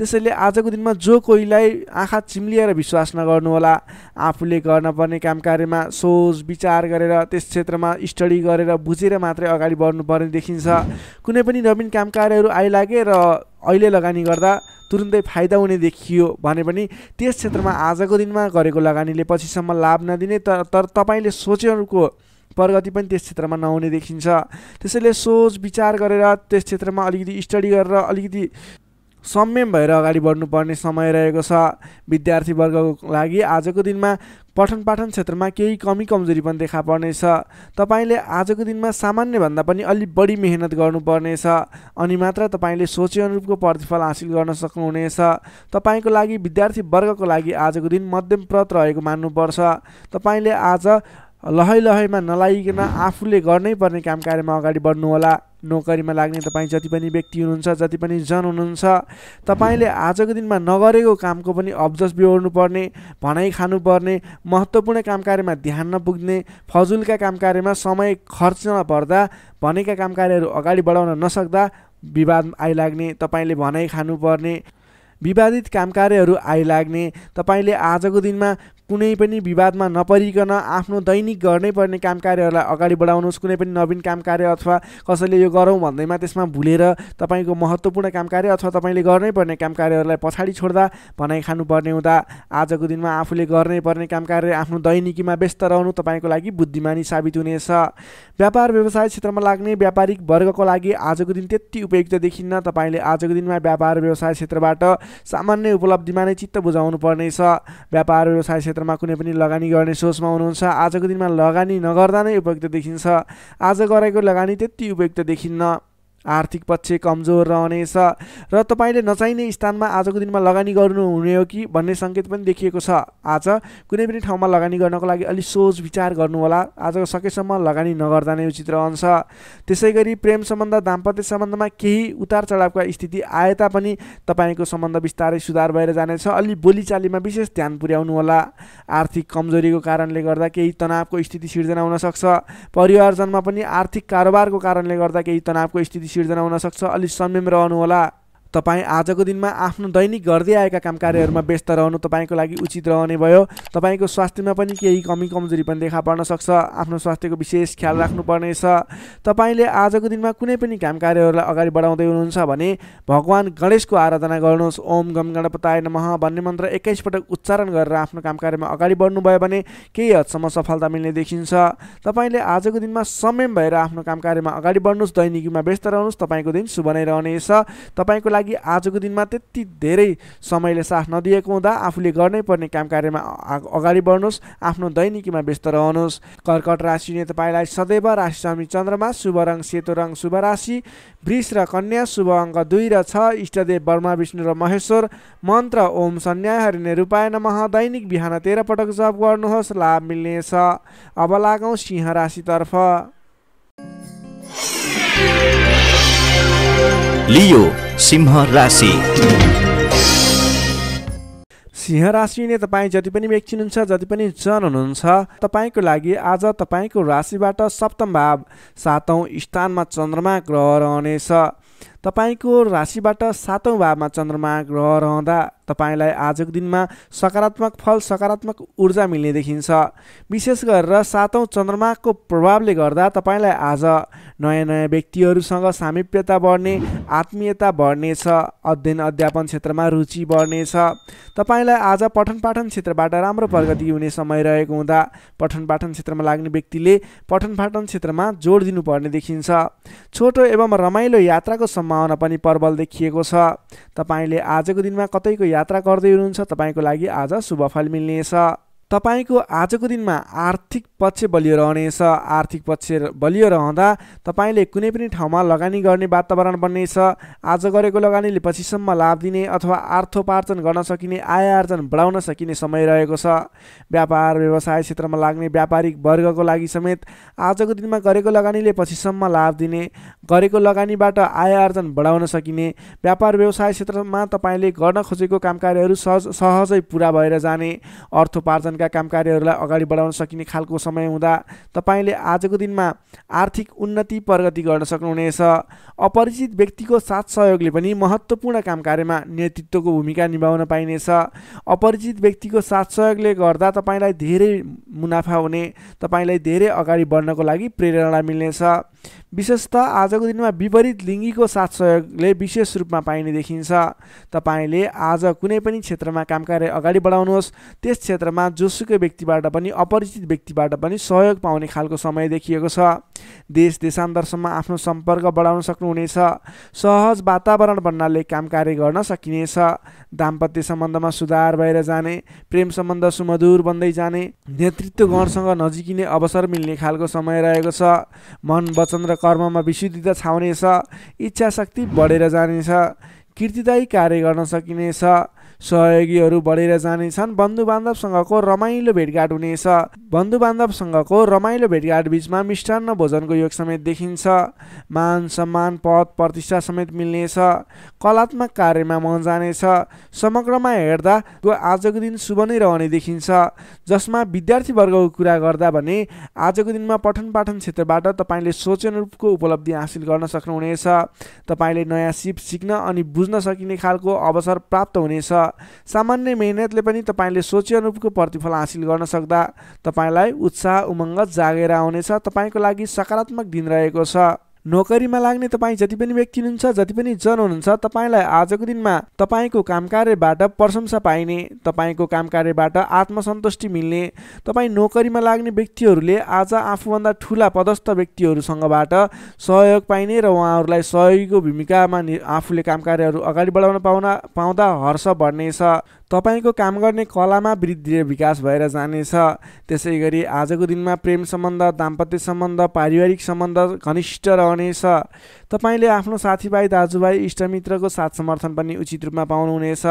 त्यसैले आजको दिनमा जो कोहीलाई आँखा चिम्लिएर विश्वास नगर्नुहोला। आफूले गर्नुपर्ने काम कार्यमा सोच विचार गरेर, त्यस क्षेत्रमा स्टडी गरेर, बुझेर मात्रै अगाडि बढ्नुपर्ने देखिन्छ। कुनै पनि नवीन काम कार्यहरू आइलागे र अहिले लगानी गर्दा तुरुन्तै फाइदा हुने देखियो भने पनि त्यस क्षेत्रमा आजको दिनमा गरेको लगानीले पछिसम्म लाभ नदिने, तर तर तपाईँले सोचेहरूको प्रगति पनि त्यस क्षेत्रमा नहुने देखिन्छ। त्यसैले सोच विचार गरेर, त्यस क्षेत्रमा अलिकति स्टडी गरेर, अलिकति संयम भएर अगाडि बढ्नुपर्ने समय रहेको छ। विद्यार्थी वर्गको लागि आजको दिनमा पठन पाठन क्षेत्रमा केही कमी कमजोरी पनि देखा पर्नेछ। तपाईले आजको दिनमा सामान्यभन्दा पनि अलि बढी मेहनत गर्नुपर्नेछ, अनि मात्र तपाईँले सोचेअनुरूपको प्रतिफल हासिल गर्न सक्नुहुनेछ। तपाईँको लागि विद्यार्थी वर्गको लागि आजको दिन मध्यम प्रत रहेको मान्नुपर्छ। तपाईँले आज लहै लहैमा नलागिकन आफूले गर्नै पर्ने काम कार्यमा अगाडि बढ्नुहोला। नोकरीमा लाग्ने तपाईँ जति पनि व्यक्ति हुनुहुन्छ, जति पनि जन हुनुहुन्छ, तपाईँले आजको दिनमा नगरेको कामको पनि अब्जस बिहोर्नु पर्ने, भनाइ खानुपर्ने, महत्त्वपूर्ण काम कार्यमा ध्यान नपुग्ने, फजुलका काम कार्यमा समय खर्च नपर्दा, भनेका काम कार्यहरू अगाडि बढाउन नसक्दा विवाद आइलाग्ने, तपाईँले भनाइ खानुपर्ने, विवादित काम कार्यहरू आइलाग्ने। तपाईले आजको दिनमा कुनै पनि विवादमा नपरिकन आफ्नो दैनिक गर्नै पर्ने काम कार्यहरूलाई अगाडि बढाउनुहोस्। कुनै पनि नवीन काम कार्य अथवा कसैले यो गरौँ भन्दैमा त्यसमा भुलेर तपाईँको महत्त्वपूर्ण काम कार्य अथवा तपाईँले गर्नै पर्ने काम कार्यहरूलाई पछाडि छोड्दा भनाइ खानुपर्ने हुँदा आजको दिनमा आफूले गर्नै पर्ने काम कार्य आफ्नो दैनिकीमा व्यस्त रहनु तपाईँको लागि बुद्धिमानी साबित हुनेछ। व्यापार व्यवसाय क्षेत्रमा लाग्ने व्यापारिक वर्गको लागि आजको दिन त्यति उपयुक्त देखिन्न। तपाईँले आजको दिनमा व्यापार व्यवसाय क्षेत्रबाट सामान्य उपलब्धिमा नै चित्त बुझाउनु पर्नेछ। व्यापार व्यवसाय क्षेत्रमा कुनै पनि लगानी गर्ने सोचमा हुनुहुन्छ, आजको दिनमा लगानी नगर्दा नै उपयुक्त देखिन्छ। आज गरेको लगानी त्यति उपयुक्त देखिन्न। आर्थिक पक्ष कमजोर रहनेछ र तपाईले नचाहिने स्थानमा आजको दिनमा लगानी गर्नुहुने हो कि भन्ने संकेत पनि देखिएको छ। आज कुनै पनि ठाउँमा लगानी गर्नको लागि अलि सोच विचार गर्नुहोला। आज सकेसम्म लगानी नगर्दा नै उचित रहन्छ। त्यसै गरी प्रेम सम्बन्ध, दाम्पत्य सम्बन्धमा केही उतार चढावका स्थिति आए तापनि तपाईँको सम्बन्ध बिस्तारै सुधार भएर जानेछ। अलि बोलीचालीमा विशेष ध्यान पुर्याउनुहोला। आर्थिक कमजोरीको कारणले गर्दा केही तनावको स्थिति सिर्जना हुनसक्छ। परिवारजनमा पनि आर्थिक कारोबारको कारणले गर्दा केही तनावको स्थिति सिर्जना हुन सक्छ। अलि संयम रहनुहोला। तपाई आजको दिनमा आफ्नो दैनिक गर्दै आएका कामकाजहरुमा व्यस्त रहनु तपाईको लागि उचित रहने भयो। तपाईको स्वास्थ्यमा पनि केही कमी कमजोरी पनि देखा पर्न सक्छ। आफ्नो स्वास्थ्यको विशेष ख्याल राख्नु पर्नेछ। तपाईले आजको दिनमा कुनै पनि कामकाजहरुलाई अगाडि बढाउँदै हुनुहुन्छ भने भगवान गणेशको आराधना गर्नुहोस्। ओम गम गणपतये नमः भन्ने मन्त्र एक्काइस पटक उच्चारण गरेर आफ्नो कामकाजमा अगाडि बढ्नु भयो भने केही हदसम्म सफलता मिल्ने देखिन्छ। तपाईले आजको दिनमा संयम भएर आफ्नो कामकाजमा अगाडि बढ्नुहोस्। दैनिकीमा व्यस्त रहनुहोस्। तपाईको दिन शुभ नै रहनेछ। तपाईको लागि आजको दिनमा त्यति धेरै समयले साथ नदिएको हुँदा आफूले गर्नै पर्ने कामकाजमा अगाडि बढ्नुहोस्। आफ्नो दैनिकीमा व्यस्त रहनुहोस्। कर्कट राशि ने तपाईलाई सदैव राशि स्वामी चन्द्रमा, शुभ रंग सेतो रंग, शुभ राशि वृष र कन्या, शुभ अंक दुई र छ, इष्टदेव ब्रह्मा विष्णु र महेश्वर, मन्त्र ओम सन्याय हरिने रूपाय नमः। दैनिक बिहान तेह्र पटक जप गर्नुहोस्, लाभ मिल्नेछ। अब लागौं सिंह राशितर्फ। लियो सिंह राशि। सिंह राशि ने तपाईं जति पनि व्यक्ति हुनुहुन्छ, जति पनि जन हुनुहुन्छ, तपाईको लागि आज तपाईको राशिबाट सप्तम भाव सातौं स्थानमा चन्द्रमा ग्रह रहनेछ। तपाईको राशिबाट सातौं भावमा चन्द्रमा ग्रह रहँदा तपाईलाई आजको दिनमा सकारात्मक फल, सकारात्मक ऊर्जा मिल्ने देखिन्छ। विशेष गरेर सातौं चन्द्रमाको प्रभावले गर्दा तपाईलाई आज नयाँ नयाँ व्यक्तिहरूसँग सामिप्यता बढ्ने, आत्मीयता बढ्नेछ। अध्ययन अध्यापन क्षेत्रमा रुचि बढ्नेछ। तपाईलाई आज पठन पाठन क्षेत्रबाट राम्रो प्रगति हुने समय रहेको हुँदा पठन पाठन क्षेत्रमा लाग्ने व्यक्तिले पठन पाठन क्षेत्रमा जोड दिनुपर्ने देखिन्छ। छोटो एवं रमाइलो यात्राको सम्भावना पनि प्रबल देखिएको छ। तपाईले आजको दिनमा कतैको यात्रा गर्दै हुनुहुन्छ, तपाईको लागि आज शुभफल मिल्नेछ। तपाईको आजको दिनमा आर्थिक पक्ष बलियो रहनेछ। आर्थिक पक्ष बलियो रहँदा तपाईले कुनै पनि ठाउँमा लगानी गर्ने वातावरण बन्नेछ। आज गरेको लगानीले पछिसम्म लाभ दिने अथवा आर्थोपार्जन गर्न सकिने, आय आर्जन बढाउन सकिने समय रहेको छ। व्यापार व्यवसाय क्षेत्रमा लाग्ने व्यापारिक वर्गको लागि समेत आजको दिनमा गरेको लगानीले पछिसम्म लाभ दिने, गरेको लगानीबाट आय आर्जन बढाउन सकिने, व्यापार व्यवसाय क्षेत्रमा तपाईले गर्न खोजेको कामकाजहरू सहज सहजै पूरा भएर जाने, अर्थोपार्जन का कामकाजहरुलाई अगाडि बढाउन सकिने खालको समय हुँदा तपाईले आजको दिनमा आर्थिक उन्नति प्रगति गर्न सक्नुहुनेछ। अपरिचित व्यक्तिको साथ सहयोगले पनि महत्त्वपूर्ण कामकाजमा नेतृत्वको भूमिका निभाउन पाइनेछ। अपरिचित व्यक्तिको साथ सहयोगले गर्दा तपाईलाई धेरै मुनाफा हुने, तपाईलाई धेरै अगाडि बढ्नको लागि प्रेरणा मिल्नेछ। विशेषतः आजको दिनमा विपरीत लिङ्गीको साथ सहयोगले विशेष रूपमा पाइने देखिन्छ। तपाईले आज कुनै पनि क्षेत्रमा कामकाज अगाडि बढाउनुहोस्। त्यस क्षेत्रमा जोसुकै व्यक्तिबाट पनि, अपरिचित व्यक्तिबाट पनि सहयोग पाउने खालको समय देखिएको छ। देश देशान्तरसम्म आफ्नो सम्पर्क बढाउन सक्नुहुनेछ। सहज वातावरण बन्नाले कामकाज गर्न सकिनेछ। दाम्पत्य सम्बन्धमा सुधार भएर जाने, प्रेम सम्बन्ध सुमधुर बन्दै जाने, नेतृत्वगणसँग नजिकिने अवसर मिल्ने खालको समय रहेको छ। मन वचन र कर्ममा विशुद्धता छाउनेछ। इच्छा शक्ति बढेर जानेछ। कीर्तिदायी कार्य गर्न सकिनेछ। सहयोगीहरू बढेर जानेछन्। बन्धु बान्धवसँगको रमाइलो भेटघाट हुनेछ। बन्धु बान्धवसँगको रमाइलो भेटघाट बीचमा मिष्टान्न भोजनको योग समेत देखिन्छ। मान सम्मान पद प्रतिष्ठा समेत मिल्नेछ। कलात्मक कार्यमा मन जानेछ। समग्रमा हेर्दा आजको दिन शुभ नै रहने देखिन्छ। जसमा विद्यार्थी वर्गको कुरा गर्दा भने आजको दिनमा पठन पाठन क्षेत्रबाट तपाईँले सोचेनुरूपको उपलब्धि हासिल गर्न सक्नुहुनेछ। तपाईँले नयाँ सिप सिक्न अनि बुझ्न सकिने खालको अवसर प्राप्त हुनेछ। सामान्य मेहनतले पनि तपाईले सोचे अनुरूपको प्रतिफल हासिल गर्न सक्दा तपाईलाई उत्साह उमङ्ग जागेर आउनेछ। तपाईको लागि सकारात्मक दिन रहेको छ। नोकरीमा लाग्ने तपाईँ जति पनि व्यक्ति हुनुहुन्छ, जति पनि जन हुनुहुन्छ, तपाईँलाई आजको दिनमा तपाईँको कामकाजबाट प्रशंसा पाइने, तपाईँको कामकाजबाट आत्मसन्तुष्टि मिल्ने। तपाईँ नोकरीमा लाग्ने व्यक्तिहरूले आज आफूभन्दा ठुला पदस्थ व्यक्तिहरूसँगबाट सहयोग पाइने र उहाँहरूलाई सहयोगीको भूमिकामा आफूले कामकाजहरू अगाडि बढाउन पाउन पाउँदा हर्ष बढ्नेछ। तपाईको काम गर्ने कलामा वृद्धि र विकास भएर जानेछ। त्यसै गरी आजको दिनमा प्रेम सम्बन्ध, दाम्पत्य सम्बन्ध, पारिवारिक सम्बन्ध घनिष्ठ रहनेछ। तपाईले आफ्नो साथीभाइ, दाजुभाइ, इष्टमित्रको साथ समर्थन पनि उचित रूपमा पाउनुहुनेछ।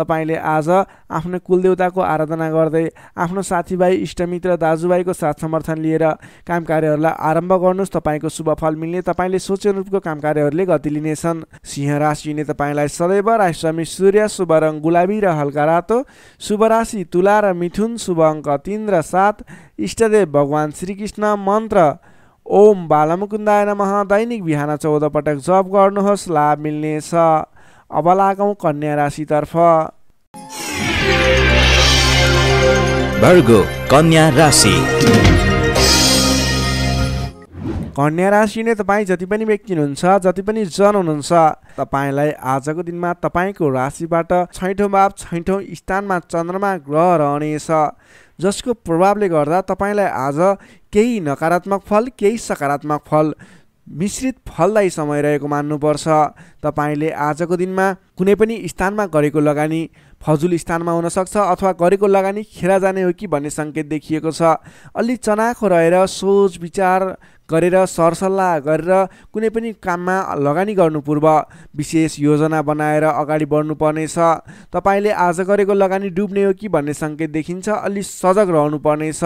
तपाईले आज आफ्नो कुलदेवताको आराधना गर्दै आफ्नो साथीभाइ, इष्टमित्र, दाजुभाइको साथ समर्थन लिएर कामकाजहरूलाई आरम्भ गर्नुहोस्। तपाईँको शुभ फल मिल्ने, तपाईँले सोचेअनुरूपको कामकाजहरूले गति लिनेछन्। सिंह राशिले तपाईँलाई सदैव राशि स्वामी सूर्य, शुभ रङ गुलाबी र हल्का रातो, शुभ राशि तुला र मिथुन, शुभ अङ्क तीन र सात, इष्टदेव भगवान श्रीकृष्ण, मन्त्र ओम बालमुकुन्दाय नमः। दैनिक बिहान चौध पटक जप गर्नुहोस्, लाभ मिल्नेछ। अब लागौं कन्या राशितर्फ। भर्गो कन्या राशि। कन्या राशि ने तपाईं जति पनि व्यक्ति हुनुहुन्छ, जति पनि जन हुनुहुन्छ, तपाईंलाई आजको दिनमा तपाईंको राशिबाट छैठौं भाव छैठौं स्थानमा चन्द्रमा ग्रह रहनेछ, जसको प्रभावले गर्दा तपाईंलाई आज केही नकारात्मक फल, केही सकारात्मक फल, मिश्रित फलदायी समय रहेको मान्नुपर्छ। तपाईंले आजको दिनमा कुनै पनि स्थानमा गरेको लगानी फजुल स्थानमा हुन सक्छ अथवा गरेको लगानी खेरा जाने हो कि भन्ने संकेत देखिएको छ। अलि चनाखो रहेर सोच विचार गरेर सरसल्लाह गरेर कुनै पनि काममा लगानी गर्नु पूर्व विशेष योजना बनाएर अगाडि बढ्नु पर्नेछ। तपाईले आज गरेको लगानी डुब्ने हो कि भन्ने संकेत देखिन्छ, अलि सजग रहनु पर्नेछ।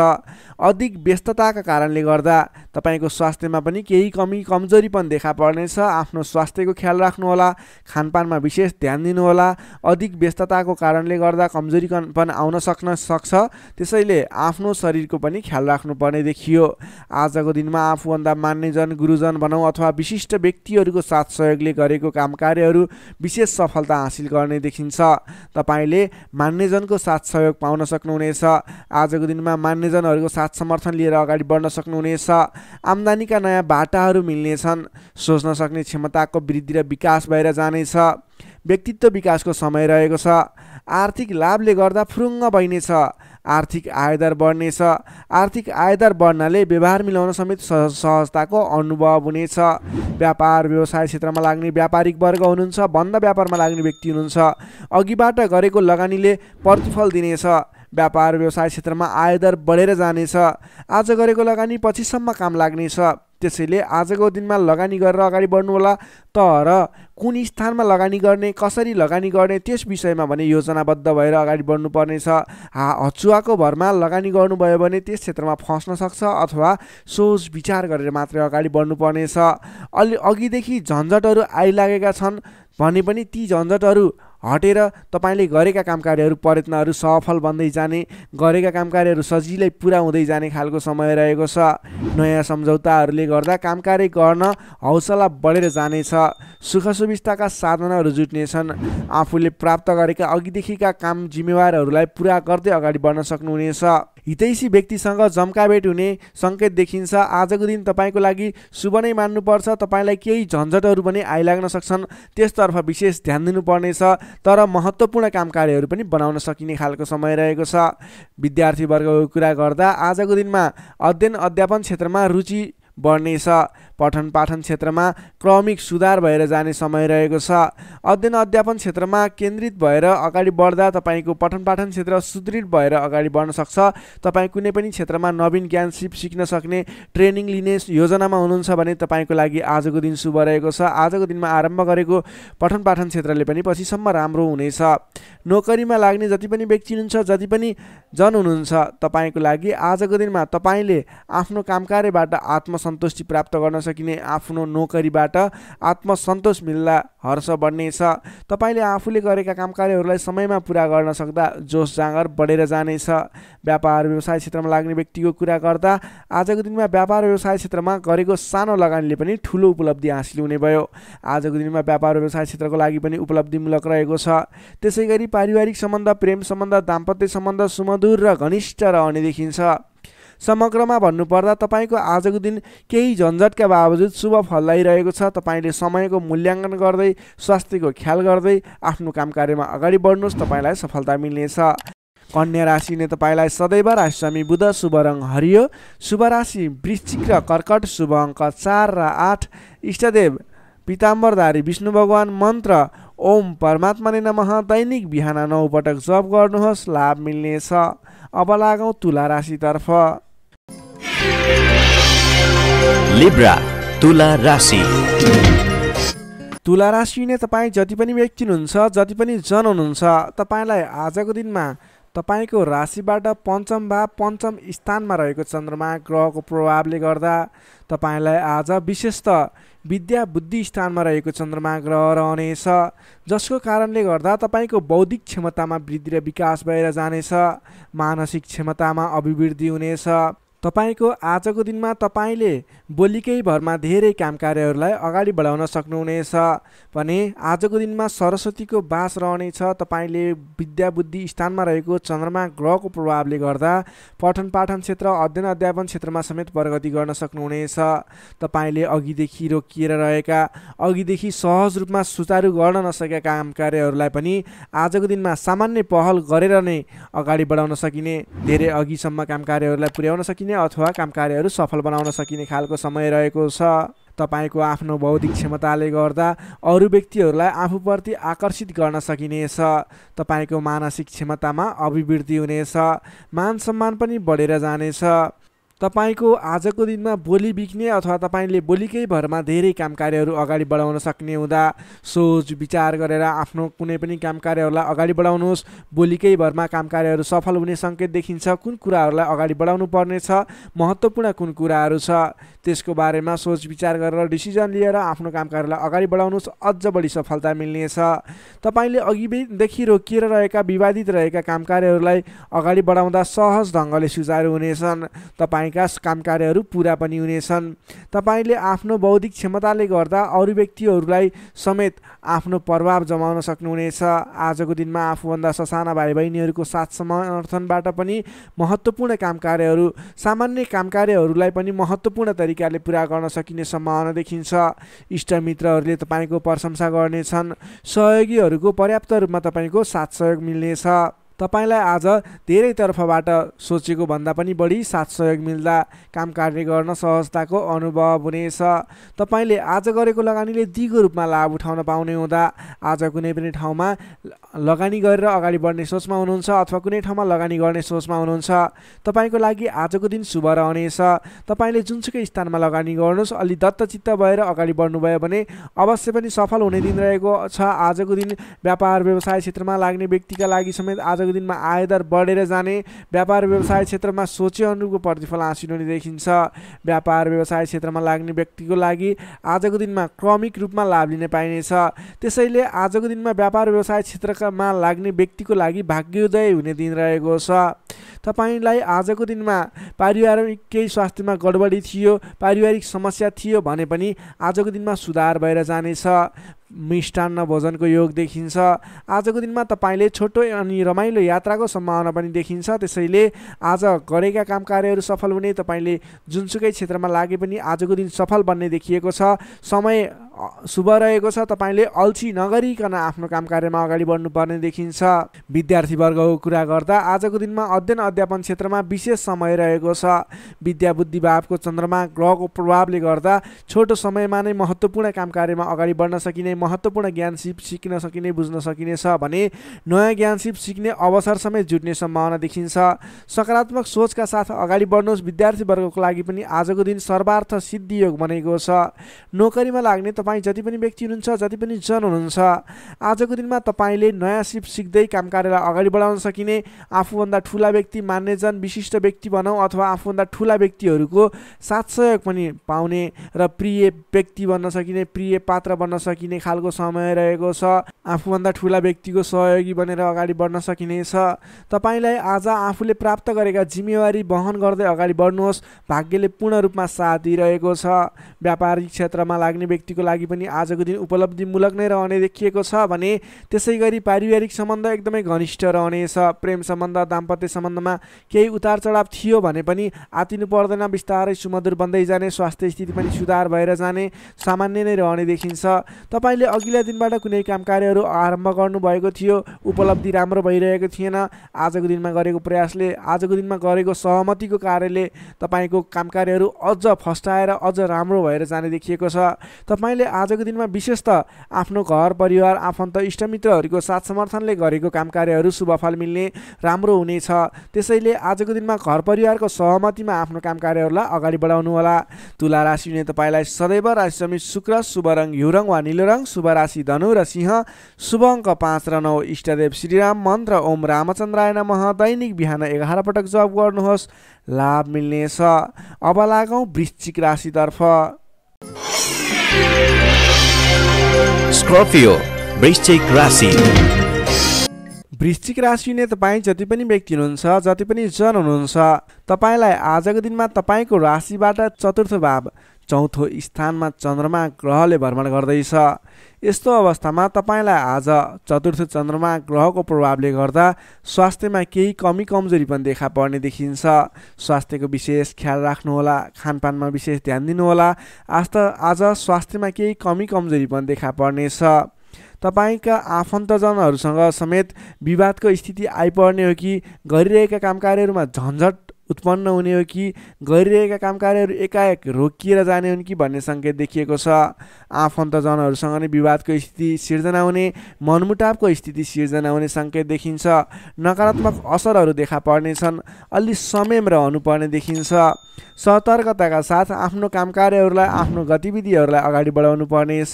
अधिक व्यस्तताका कारणले गर्दा तपाईको स्वास्थ्यमा पनि केही कमी कमजोरी पनि देखा पर्नेछ। आफ्नो स्वास्थ्यको ख्याल राख्नु होला, खानपानमा विशेष ध्यान दिनु होला। अधिक व्यस्तताको कारणले गर्दा कमजोरीपन आउन सक्न सक्छ, त्यसैले आफ्नो शरीरको पनि ख्याल राख्नु पर्ने देखियो। आजको दिनमा आफू भन्दा मान्यजन गुरुजन भनौं अथवा विशिष्ट व्यक्तिहरूको साथ सहयोगले गरेको कामकार्यहरू विशेष सफलता हासिल गर्ने देखिन्छ। तपाईले मान्यजनको साथ सहयोग पाउन सक्नुहुनेछ। आजको दिनमा मान्यजनहरूको साथ समर्थन लिएर अगाडि बढ्न सक्नुहुनेछ। आम्दानीका नयाँ बाटाहरू मिल्नेछन्। सोच्न सक्ने क्षमताको वृद्धि र विकास भएर जानेछ। व्यक्तित्व विकासको समय रहेको छ। आर्थिक लाभले गर्दा फुरुङ्ग बन्नेछ। आर्थिक आयदर बढ्नेछ। आर्थिक आयदर बढ्नाले व्यवहार मिलाउन समेत सहजताको अनुभव हुनेछ। व्यापार व्यवसाय क्षेत्रमा लाग्ने व्यापारिक वर्ग हुनुहुन्छ, बन्द व्यापारमा लाग्ने व्यक्ति हुनुहुन्छ। अघिबाट गरेको लगानीले प्रतिफल दिनेछ। व्यापार व्यवसाय क्षेत्रमा आयदर बढेर जानेछ। आज गरेको लगानी पछिसम्म काम लाग्नेछ, त्यसैले आजको दिनमा लगानी गरेर अगाडि बढ्नु होला। तर कुन स्थानमा लगानी गर्ने, कसरी लगानी गर्ने त्यस विषयमा भने योजनाबद्ध भएर अगाडि बढ्नु पर्नेछ। हा हचुवाको भरमा लगानी गर्नुभयो भने त्यस क्षेत्रमा फस्न सक्छ अथवा सोच विचार गरेर मात्रै अगाडि बढ्नु पर्नेछ। अलि अघिदेखि झन्झटहरू आइलागेका छन् भने पनि ती झन्झटहरू हटेर तपाईले गरेका कामकार्यहरू प्रयत्नहरू सफल बन्दै जाने, गरेका कामकार्यहरू सजिलै पूरा हुँदै जाने खालको समय रहेको छ। नयाँ सम्झौताहरूले गर्दा कामकार्य गर्न हौसला बढेर जानेछ। सुख सुविस्ताका साधनहरू जुट्नेछन्। आफूले प्राप्त गरेका अघिदेखिका काम जिम्मेवारहरूलाई पूरा गर्दै अगाडि बढ्न सक्नुहुनेछ। हितैषी व्यक्तिसँग जम्काभेट हुने संकेत देखिन्छ। आजको दिन तपाईको लागि शुभ नै मान्नुपर्छ। तपाईलाई केही झन्झटहरू पनि आइलाग्न सक्छन्, त्यसतर्फ विशेष ध्यान दिनुपर्नेछ। तर महत्त्वपूर्ण कामकार्यहरू पनि बनाउन सकिने खालको समय रहेको छ। विद्यार्थी वर्गको कुरा गर्दा आजको दिनमा अध्ययन अध्यापन क्षेत्रमा रुचि बढ्नेछ। पठन पाठन क्षेत्रमा क्रमिक सुधार भएर जाने समय रहेको छ। अध्ययन अध्यापन क्षेत्रमा केन्द्रित भएर अगाडि बढ्दा तपाईको पठन पाठन क्षेत्र सुदृढ भएर अगाडि बढ्न सक्छ। तपाई कुनै पनि क्षेत्रमा नवीन ज्ञान सिप सिक्न सक्ने, ट्रेनिङ लिने योजनामा हुनुहुन्छ भने तपाईको लागि आजको दिन शुभ रहेको छ। आजको दिनमा आरम्भ गरेको पठन पाठन क्षेत्रले पनि पछिसम्म राम्रो हुनेछ। नोकरीमा लाग्ने जति पनि व्यक्ति हुनुहुन्छ, जति पनि जन हुनुहुन्छ, तपाईँको लागि आजको दिनमा तपाईँले आफ्नो कामकार्यबाट आत्मसन्तुष्टि प्राप्त गर्न सकिने, आफ्नो नोकरीबाट आत्मसन्तोष मिल्दा हर्ष बढ्नेछ। तपाईले आफूले गरेका कामकार्यहरूलाई समयमा पूरा गर्न सक्दा जोश जाँगर बढेर जानेछ। व्यापार व्यवसाय क्षेत्रमा लाग्ने व्यक्तिको कुरा गर्दा आजको दिनमा व्यापार व्यवसाय क्षेत्रमा गरेको सानो लगानीले पनि ठूलो उपलब्धि हासिल हुने भयो। आजको दिनमा व्यापार व्यवसाय क्षेत्रको लागि पनि उपलब्धिमूलक रहेको छ। त्यसै गरी पारिवारिक सम्बन्ध, प्रेम सम्बन्ध, दाम्पत्य सम्बन्ध सुमधुर र घनिष्ठ रहने देखिन्छ। समग्रमा भन्नुपर्दा तपाईको आजको दिन केही झन्झटका बावजुद शुभ फलदायी रहेको छ। तपाईले समयको मूल्याङ्कन गर्दै, स्वास्थ्यको ख्याल गर्दै आफ्नो कामकार्यमा अगाडि बढ्नुहोस्, तपाईलाई सफलता मिल्नेछ। कन्या राशि ने तपाईलाई सदैव राशिस्वामी बुध, शुभ रङ हरियो, शुभ राशि वृश्चिक र कर्कट, शुभ अङ्क चार र आठ, इष्टदेव पीताम्बरधारी विष्णु भगवान, मन्त्र ओम परमात्माने नमः, दैनिक बिहान नौ पटक जप गर्नुहोस्, लाभ मिल्नेछ। अब लागौं तुला राशितर्फ। लिब्रा तुला राशि। तुला राशि ने तपाई जति पनि व्यक्ति हुनुहुन्छ, जति पनि जन हुनुहुन्छ, तपाईलाई आजको दिनमा तपाईको राशिबाट पञ्चम भाव पञ्चम स्थानमा रहेको चन्द्रमा ग्रहको प्रभावले गर्दा तपाईलाई आज विशेषतः विद्या बुद्धि स्थानमा रहेको चन्द्रमा ग्रह रहनेछ, जसको कारणले गर्दा तपाईको बौद्धिक क्षमतामा वृद्धि र विकास भएर जानेछ। मानसिक क्षमतामा अभिवृद्धि हुनेछ। तपाईको आजको दिनमा तपाईले बोलीकै भरमा धेरै काम कार्यहरूलाई अगाडि बढाउन सक्नुहुनेछ भने आजको दिनमा सरस्वतीको वास रहनेछ। तपाईले विद्या बुद्धि स्थानमा रहेको चन्द्रमा ग्रहको प्रभावले गर्दा पठन पाठन क्षेत्र अध्ययन अध्यापन क्षेत्रमा समेत प्रगति गर्न सक्नुहुनेछ। तपाईले अघिदेखि रोकिएर रहेका अघिदेखि सहज रूपमा सुचारु गर्न नसकेका काम कार्यहरूलाई पनि आजको दिनमा सामान्य पहल गरेर नै अगाडि बढाउन सकिने, धेरै अघिसम्म काम कार्यहरूलाई पुर्याउन सकिने अथवा काम कार्यहरू सफल बनाउन सकिने खालको समय रहेको छ। तपाईको आफ्नो बौद्धिक क्षमताले गर्दा अरू व्यक्तिहरूलाई आफूप्रति आकर्षित गर्न सकिनेछ। तपाईको मानसिक क्षमतामा अभिवृद्धि हुनेछ। मान सम्मान पनि बढेर जानेछ। तपाईको आजको दिनमा बोली बिक्ने अथवा तपाईले बोलीकै भरमा धेरै काम कार्यहरू अगाडि बढाउन सक्ने हुँदा सोच विचार गरेर आफ्नो कुनै पनि काम कार्यहरूलाई अगाडि बढाउनुहोस्। बोलीकै भरमा काम कार्यहरू सफल हुने संकेत देखिन्छ। कुन कुराहरूलाई अगाडि बढाउनु पर्ने छ, महत्त्वपूर्ण कुन कुराहरू छ त्यसको बारेमा सोच विचार गरेर डिसिजन लिएर आफ्नो काम कार्यलाई अगाडि बढाउनुहोस्। अझ बढी सफलता मिल्नेछ। तपाईले अघिदेखि रोकिएर रहेका विवादित रहेका काम कार्यहरूलाई अगाडि बढाउँदा सहज ढङ्गले सुचारु हुनेछन्। तपाईँ का काम कार्यहरू पूरा पनि हुनेछन्। तपाईले आफ्नो बौद्धिक क्षमताले गर्दा अरू व्यक्तिहरूलाई समेत आफ्नो प्रभाव जमाउन सक्नुहुनेछ। आजको दिनमा आफूभन्दा ससाना भाइ बहिनीहरूको साथ समर्थनबाट पनि महत्त्वपूर्ण काम कार्यहरू सामान्य काम कार्यहरूलाई पनि महत्त्वपूर्ण तरिकाले पुरा गर्न सकिने सम्भावना देखिन्छ। इष्टमित्रहरूले तपाईँको प्रशंसा गर्नेछन्। सहयोगीहरूको पर्याप्त रूपमा तपाईँको साथ सहयोग मिल्नेछ। तपाईलाई आज धेरै तर्फबाट सोचेको भन्दा पनि बढी साथ सहयोग मिल्दा काम कार्य गर्न सहजताको अनुभव हुनेछ। तपाईले आज गरेको लगानीले दिगो रूपमा लाभ उठाउन पाउने हुँदा आज कुनै पनि ठाउँमा लगानी गरेर अगाडि बढ्ने सोचमा हुनुहुन्छ अथवा कुनै ठाउँमा लगानी गर्ने सोचमा हुनुहुन्छ। तपाईको लागि आजको दिन शुभ रहनेछ। तपाईले जुनसुकै स्थानमा लगानी गर्नुहोस्। अलि दत्तचित्त भएर अगाडि बढ्नुभयो भने अवश्य पनि सफल हुने दिन रहेको छ। आजको दिन व्यापार व्यवसाय क्षेत्रमा लाग्ने व्यक्तिका लागि समेत आज आजको दिनमा आयदर बढेर जाने, व्यापार व्यवसाय क्षेत्रमा सोचे अनुरूपको प्रतिफल हासिल हुने देखिन्छ। व्यापार व्यवसाय क्षेत्रमा लाग्ने व्यक्तिको लागि आजको दिनमा क्रमिक रूपमा लाभ लिन पाइनेछ। त्यसैले आजको दिनमा व्यापार व्यवसाय क्षेत्रमा लाग्ने व्यक्तिको लागि भाग्योदय हुने दिन रहेको छ। तपाईलाई आजको दिनमा पारिवारिक केही स्वास्थ्यमा गडबडी थियो, पारिवारिक समस्या थियो भने पनि आजको दिनमा सुधार भएर जानेछ। मिष्टान्न भोजनको योग देखिन्छ। आजको दिनमा तपाईले छोटो अनि रमाइलो यात्राको सम्भावना पनि देखिन्छ। त्यसैले आज गरेका काम कार्यहरू सफल हुने, तपाईले जुनसुकै क्षेत्रमा लागे पनि आजको दिन सफल बन्ने देखिएको छ। समय शुभ रहेको छ। तपाईले अल्छी नगरीकन आफ्नो काम कार्यमा अगाडि बढ्नुपर्ने देखिन्छ। विद्यार्थीवर्गको कुरा गर्दा आजको दिनमा अध्ययन अध्यापन क्षेत्रमा विशेष समय रहेको छ। विद्या बुद्धि भावको चन्द्रमा ग्रहको प्रभावले गर्दा छोटो समयमा नै महत्त्वपूर्ण काम कार्यमा अगाडि बढ्न सकिने, महत्त्वपूर्ण ज्ञान सिप सिक्न सकिने, बुझ्न सकिनेछ भने नयाँ ज्ञान सिप सिक्ने अवसर समेत जुट्ने सम्भावना देखिन्छ। सकारात्मक सोचका साथ अगाडि बढ्नुहोस्। विद्यार्थीवर्गको लागि पनि आजको दिन सर्वार्थ सिद्धि योग बनेको छ। नोकरीमा लाग्ने तपाईँ जति पनि व्यक्ति हुनुहुन्छ, जति पनि जन हुनुहुन्छ, आजको दिनमा तपाईँले नयाँ सिप सिक्दै काम कार्यलाई अगाडि बढाउन सकिने, आफूभन्दा ठुला व्यक्ति मान्यजन विशिष्ट व्यक्ति भनौँ अथवा आफूभन्दा ठुला व्यक्तिहरूको साथ सहयोग पनि पाउने र प्रिय व्यक्ति बन्न सकिने, प्रिय पात्र बन्न सकिने खालको समय रहेको छ। आफूभन्दा ठुला व्यक्तिको सहयोगी बनेर अगाडि बढ्न सकिनेछ। तपाईँलाई आज आफूले प्राप्त गरेका जिम्मेवारी वहन गर्दै अगाडि बढ्नुहोस्। भाग्यले पूर्ण रूपमा साथ दिइरहेको छ। व्यापारिक क्षेत्रमा लाग्ने व्यक्तिको लागि पनि आजको दिन उपलब्धिमूलक नै रहने देखिएको छ भने त्यसै गरी पारिवारिक सम्बन्ध एकदमै घनिष्ठ रहनेछ। प्रेम सम्बन्ध दाम्पत्य सम्बन्धमा केही उतार चढाव थियो भने पनि आतिनु पर्दैन, बिस्तारै सुमधुर बन्दै जाने, स्वास्थ्य स्थिति पनि सुधार भएर जाने, सामान्य नै रहने देखिन्छ। तपाईँले अघिल्ला दिनबाट कुनै काम कार्यहरू आरम्भ गर्नुभएको थियो, उपलब्धि राम्रो भइरहेको थिएन। आजको दिनमा गरेको प्रयासले, आजको दिनमा गरेको सहमतिको कार्यले तपाईँको काम कार्यहरू अझ फस्टाएर अझ राम्रो भएर जाने देखिएको छ। तपाईँ ले आजको दिनमा विशेषतः आफ्नो घर परिवार आफन्त इष्टमित्रहरूको साथ समर्थनले गरेको काम कार्यहरू शुभफल मिल्ने, राम्रो हुनेछ। त्यसैले आजको दिनमा घर परिवारको सहमतिमा आफ्नो काम कार्यहरूलाई अगाडि बढाउनुहोला। तुला राशि हुने तपाईँलाई सदैव राशि समेत शुक्र, शुभ रङ हिउ रङ वा निलो रङ, शुभ राशि धनु र सिंह, शुभ अङ्क पाँच र नौ, इष्टदेव श्रीराम मन्त्र ओम रामचन्द्राय नमः दैनिक बिहान एघार पटक जप गर्नुहोस्, लाभ मिल्नेछ। अब लागौँ वृश्चिक राशितर्फ। स्कर्पियो वृश्चिक राशि वृश्चिक राशि हुने तपाईं जति पनि व्यक्ति हुनुहुन्छ जति पनि जन हुनुहुन्छ तपाईंलाई आजको दिनमा तपाईंको राशिबाट चतुर्थ भाव चौथो स्थानमा चन्द्रमा ग्रहले भ्रमण गर्दैछ। यस्तो अवस्थामा तपाईंलाई आज चतुर्थ चन्द्रमा ग्रहको प्रभावले गर्दा स्वास्थ्यमा केही कमी कमजोरी पनि देखा पर्ने देखिन्छ। स्वास्थ्यको विशेष ख्याल राख्नुहोला, खानपानमा विशेष ध्यान दिनुहोला। आज आज स्वास्थ्यमा केही कमी कमजोरी पनि देखा पर्नेछ। तपाईंका आफन्तजनहरूसँग समेत विवादको स्थिति आइपर्ने हो कि गरिरहेका कामकार्यहरूमा झन्झट उत्पन्न हुने हो कि गरिरहेका कामकार्यहरू एकाएक रोकिएर जाने हुन् कि भन्ने संकेत देखिएको छ। आफन्तजनहरूसँग नै विवादको स्थिति सिर्जना हुने, मनमुटावको स्थिति सिर्जना हुने संकेत देखिन्छ। नकारात्मक असरहरू देखा पर्नेछन्। अलि संयम रहनुपर्ने देखिन्छ। सतर्कताका साथ आफ्नो कामकार्यहरूलाई आफ्नो गतिविधिहरूलाई अगाडि बढाउनु पर्नेछ।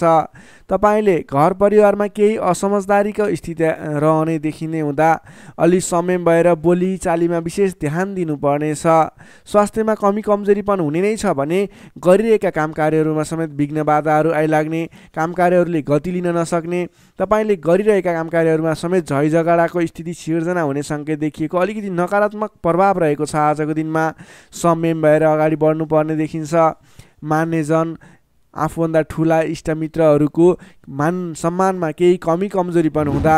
तपाईले घर परिवारमा केही असमझदारीको स्थिति रहने देखिने हुँदा अलि संयम भएर बोली चालीमा विशेष ध्यान दिनुपर्छ। स्वास्थ्यमा कमी कमजोरी पनि हुने नै छ भने गरिरहेका कामकार्यहरूमा समेत विघ्न बाधाहरू आइलाग्ने, कामकार्यहरूले गति लिन नसक्ने, तपाईले गरिरहेका कामकार्यहरूमा समेत झै झगडाको स्थिति सिर्जना हुने संकेत देखिएको अलिकति नकारात्मक प्रभाव रहेको छ। आजको दिनमा संयम भएर अगाडि बढ्नुपर्ने देखिन्छ। मान्यजन, आफूभन्दा ठुला इष्टमित्रहरूको मान सम्मानमा केही कमी कमजोरी पनि हुँदा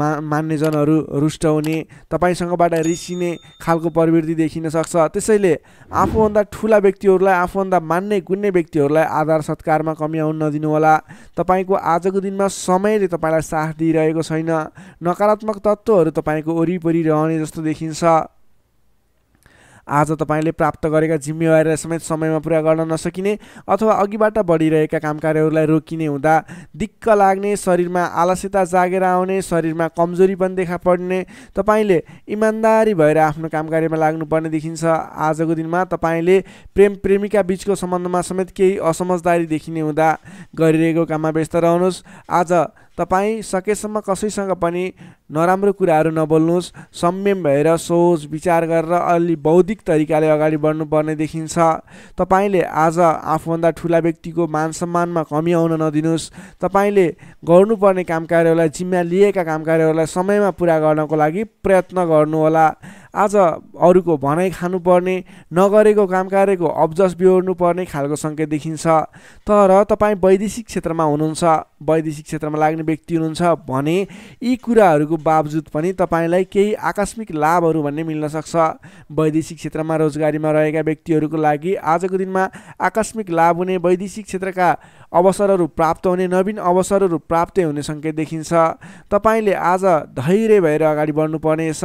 मा मान्यजनहरू रुष्ट हुने, तपाईसँगबाट रिसिने खालको प्रवृत्ति देखिन सक्छ। त्यसैले आफूभन्दा ठुला व्यक्तिहरूलाई, आफूभन्दा मान्ने गुण्ने व्यक्तिहरूलाई आदर सत्कारमा कमी आउन नदिनुहोला। तपाईँको आजको दिनमा समयले तपाईँलाई साथ दिइरहेको छैन। नकारात्मक तत्त्वहरू तपाईँको वरिपरि रहने जस्तो देखिन्छ। आज तपाईले प्राप्त गरेका जिम्मेवारीलाई समेत समयमा पूरा गर्न नसकिने अथवा अघिबाट बढिरहेका कामकार्यहरूलाई रोकिने हुँदा दिक्क लाग्ने, शरीरमा आलस्यता जागेर आउने, शरीरमा कमजोरी पनि देखा पर्ने, तपाईले इमानदारी भएर आफ्नो कामकार्यमा लाग्नुपर्ने देखिन्छ। आजको दिनमा तपाईले प्रेम प्रेमिका बीचको सम्बन्धमा समेत केही असमझदारी देखिने हुँदा गरिरहेको काममा व्यस्त रहनुहोस्। आज तपाईं सकेसम्म कसैसँग पनि नराम्रो कुराहरू नबोल्नुहोस्। संयम भएर सोच विचार गरेर अलि बौद्धिक तरिकाले अगाडि बढ्नुपर्ने देखिन्छ। तपाईले आज आफूभन्दा ठुला व्यक्तिको मान सम्मानमा कमी आउन नदिनुहोस्। तपाईले गर्नुपर्ने कामकार्यहरूलाई, जिम्मा लिएका कामकार्यहरूलाई समयमा पूरा गर्नको लागि प्रयत्न गर्नुहोला। आज अरूको भनाइ खानुपर्ने, नगरेको कामकार्यको अब्जस बिहोर्नुपर्ने खालको संकेत देखिन्छ। तर तपाईँ वैदेशिक क्षेत्रमा हुनुहुन्छ, वैदेशिक क्षेत्रमा लाग्ने व्यक्ति हुनुहुन्छ भने यी कुराहरूको बावजुद पनि तपाईँलाई केही आकस्मिक लाभहरू भन्ने मिल्न सक्छ। वैदेशिक क्षेत्रमा रोजगारीमा रहेका व्यक्तिहरूको लागि आजको दिनमा आकस्मिक लाभ हुने, वैदेशिक क्षेत्रका अवसरहरू प्राप्त हुने, नवीन अवसरहरू प्राप्त हुने संकेत देखिन्छ। तपाईँले आज धैर्य भएर अगाडि बढ्नुपर्नेछ।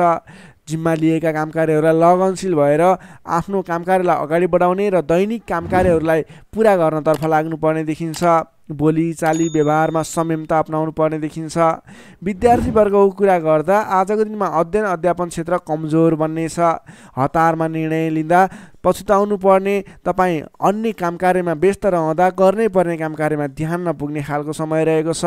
जिम्मा लिएका कामकार्यहरूलाई लगनशील भएर आफ्नो कामकार्यलाई अगाडि बढाउने र दैनिक कामकार्यहरूलाई पूरा गर्नतर्फ लाग्नुपर्ने देखिन्छ। बोली चाली व्यवहारमा संयमता अपनाउनु पर्ने देखिन्छ। विद्यार्थीवर्गको कुरा गर्दा आजको दिनमा अध्ययन अध्यापन क्षेत्र कमजोर बन्नेछ। हतारमा निर्णय लिँदा पछुताउनु पर्ने, तपाईँ अन्य कामकार्यमा व्यस्त रहँदा गर्नै पर्ने कामकार्यमा ध्यान नपुग्ने खालको समय रहेको छ।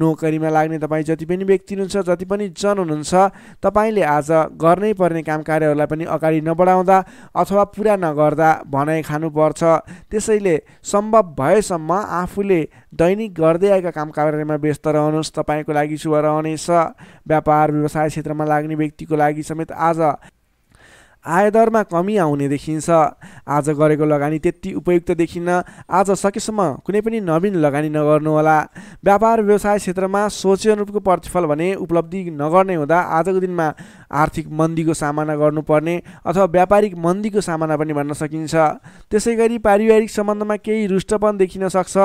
नोकरीमा लाग्ने तपाईँ जति पनि व्यक्ति हुनुहुन्छ, जति पनि जन हुनुहुन्छ, तपाईँले आज गर्नै पर्ने कामकार्यहरूलाई पनि अगाडि नबढाउँदा अथवा पुरा नगर्दा भनाइ खानुपर्छ। त्यसैले सम्भव भएसम्म आफूले दैनिक गर्दै आएका कामकार्यमा व्यस्त रहनुहोस्। तपाईँको लागि शुभ रहनेछ। व्यापार व्यवसाय क्षेत्रमा लाग्ने व्यक्तिको लागि समेत आज आयदरमा कमी आउने देखिन्छ। आज गरेको लगानी त्यति उपयुक्त देखिन। आज सकेसम्म कुनै पनि नवीन लगानी नगर्नुहोला। व्यापार व्यवसाय क्षेत्रमा सोचे अनुरूपको प्रतिफल भने उपलब्धि नगर्ने हुँदा आजको दिनमा आर्थिक मन्दीको सामना गर्नुपर्ने अथवा व्यापारिक मन्दीको सामना पनि भन्न सकिन्छ। त्यसै गरी पारिवारिक सम्बन्धमा केही रुष्टपन देखिन सक्छ।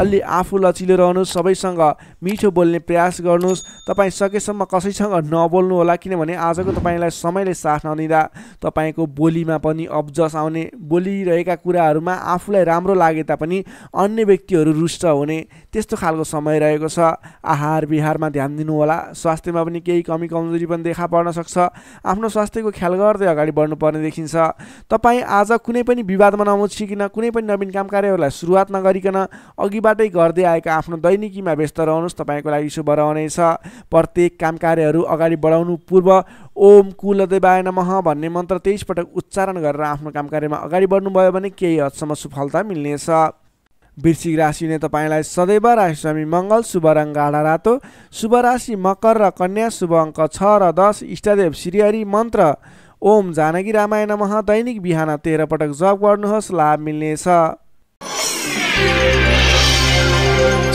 अलि आफू लचिलो रहनुहोस्, सबैसँग मिठो बोल्ने प्रयास गर्नुहोस्। तपाईँ सकेसम्म कसैसँग नबोल्नुहोला, किनभने आजको तपाईँलाई समयले साथ नदिँदा तपाईको बोलीमा पनि अब्जस आउने, बोलिरहेका कुराहरूमा आफूलाई राम्रो लागे तापनि अन्य व्यक्तिहरू रुष्ट हुने त्यस्तो खालको समय रहेको छ। आहार विहारमा ध्यान दिनुहोला। स्वास्थ्यमा पनि केही कमी कमजोरी पनि देखा पर्न सक्छ। आफ्नो स्वास्थ्यको ख्याल गर्दै अगाडि बढ्नुपर्ने देखिन्छ। तपाईँ आज कुनै पनि विवादमा नमुछिकन, कुनै पनि नवीन कामकार्यहरूलाई सुरुवात नगरिकन अघिबाटै गर्दै आएका आफ्नो दैनिकीमा व्यस्त रहनुहोस्। तपाईँको लागि शुभ रहनेछ। प्रत्येक कामकार्यहरू अगाडि बढाउनु पूर्व ओम कुलदेवाय नमः भन्ने मन्त्र तेइस पटक उच्चारण गरेर आफ्नो कामकार्यमा अगाडि बढ्नुभयो भने केही हदसम्म सफलता मिल्नेछ। वृश्चिक राशि ने तपाईँलाई सदैव राशि स्वामी मंगल, शुभ रंग गाढा रातो, शुभ राशि मकर र कन्या, शुभ अंक छ र दस, इष्टदेव श्रीहरि, मन्त्र ओम जानकी रामाय नमः। दैनिक बिहान तेह्र पटक जप गर्नुहोस्, लाभ मिल्नेछ।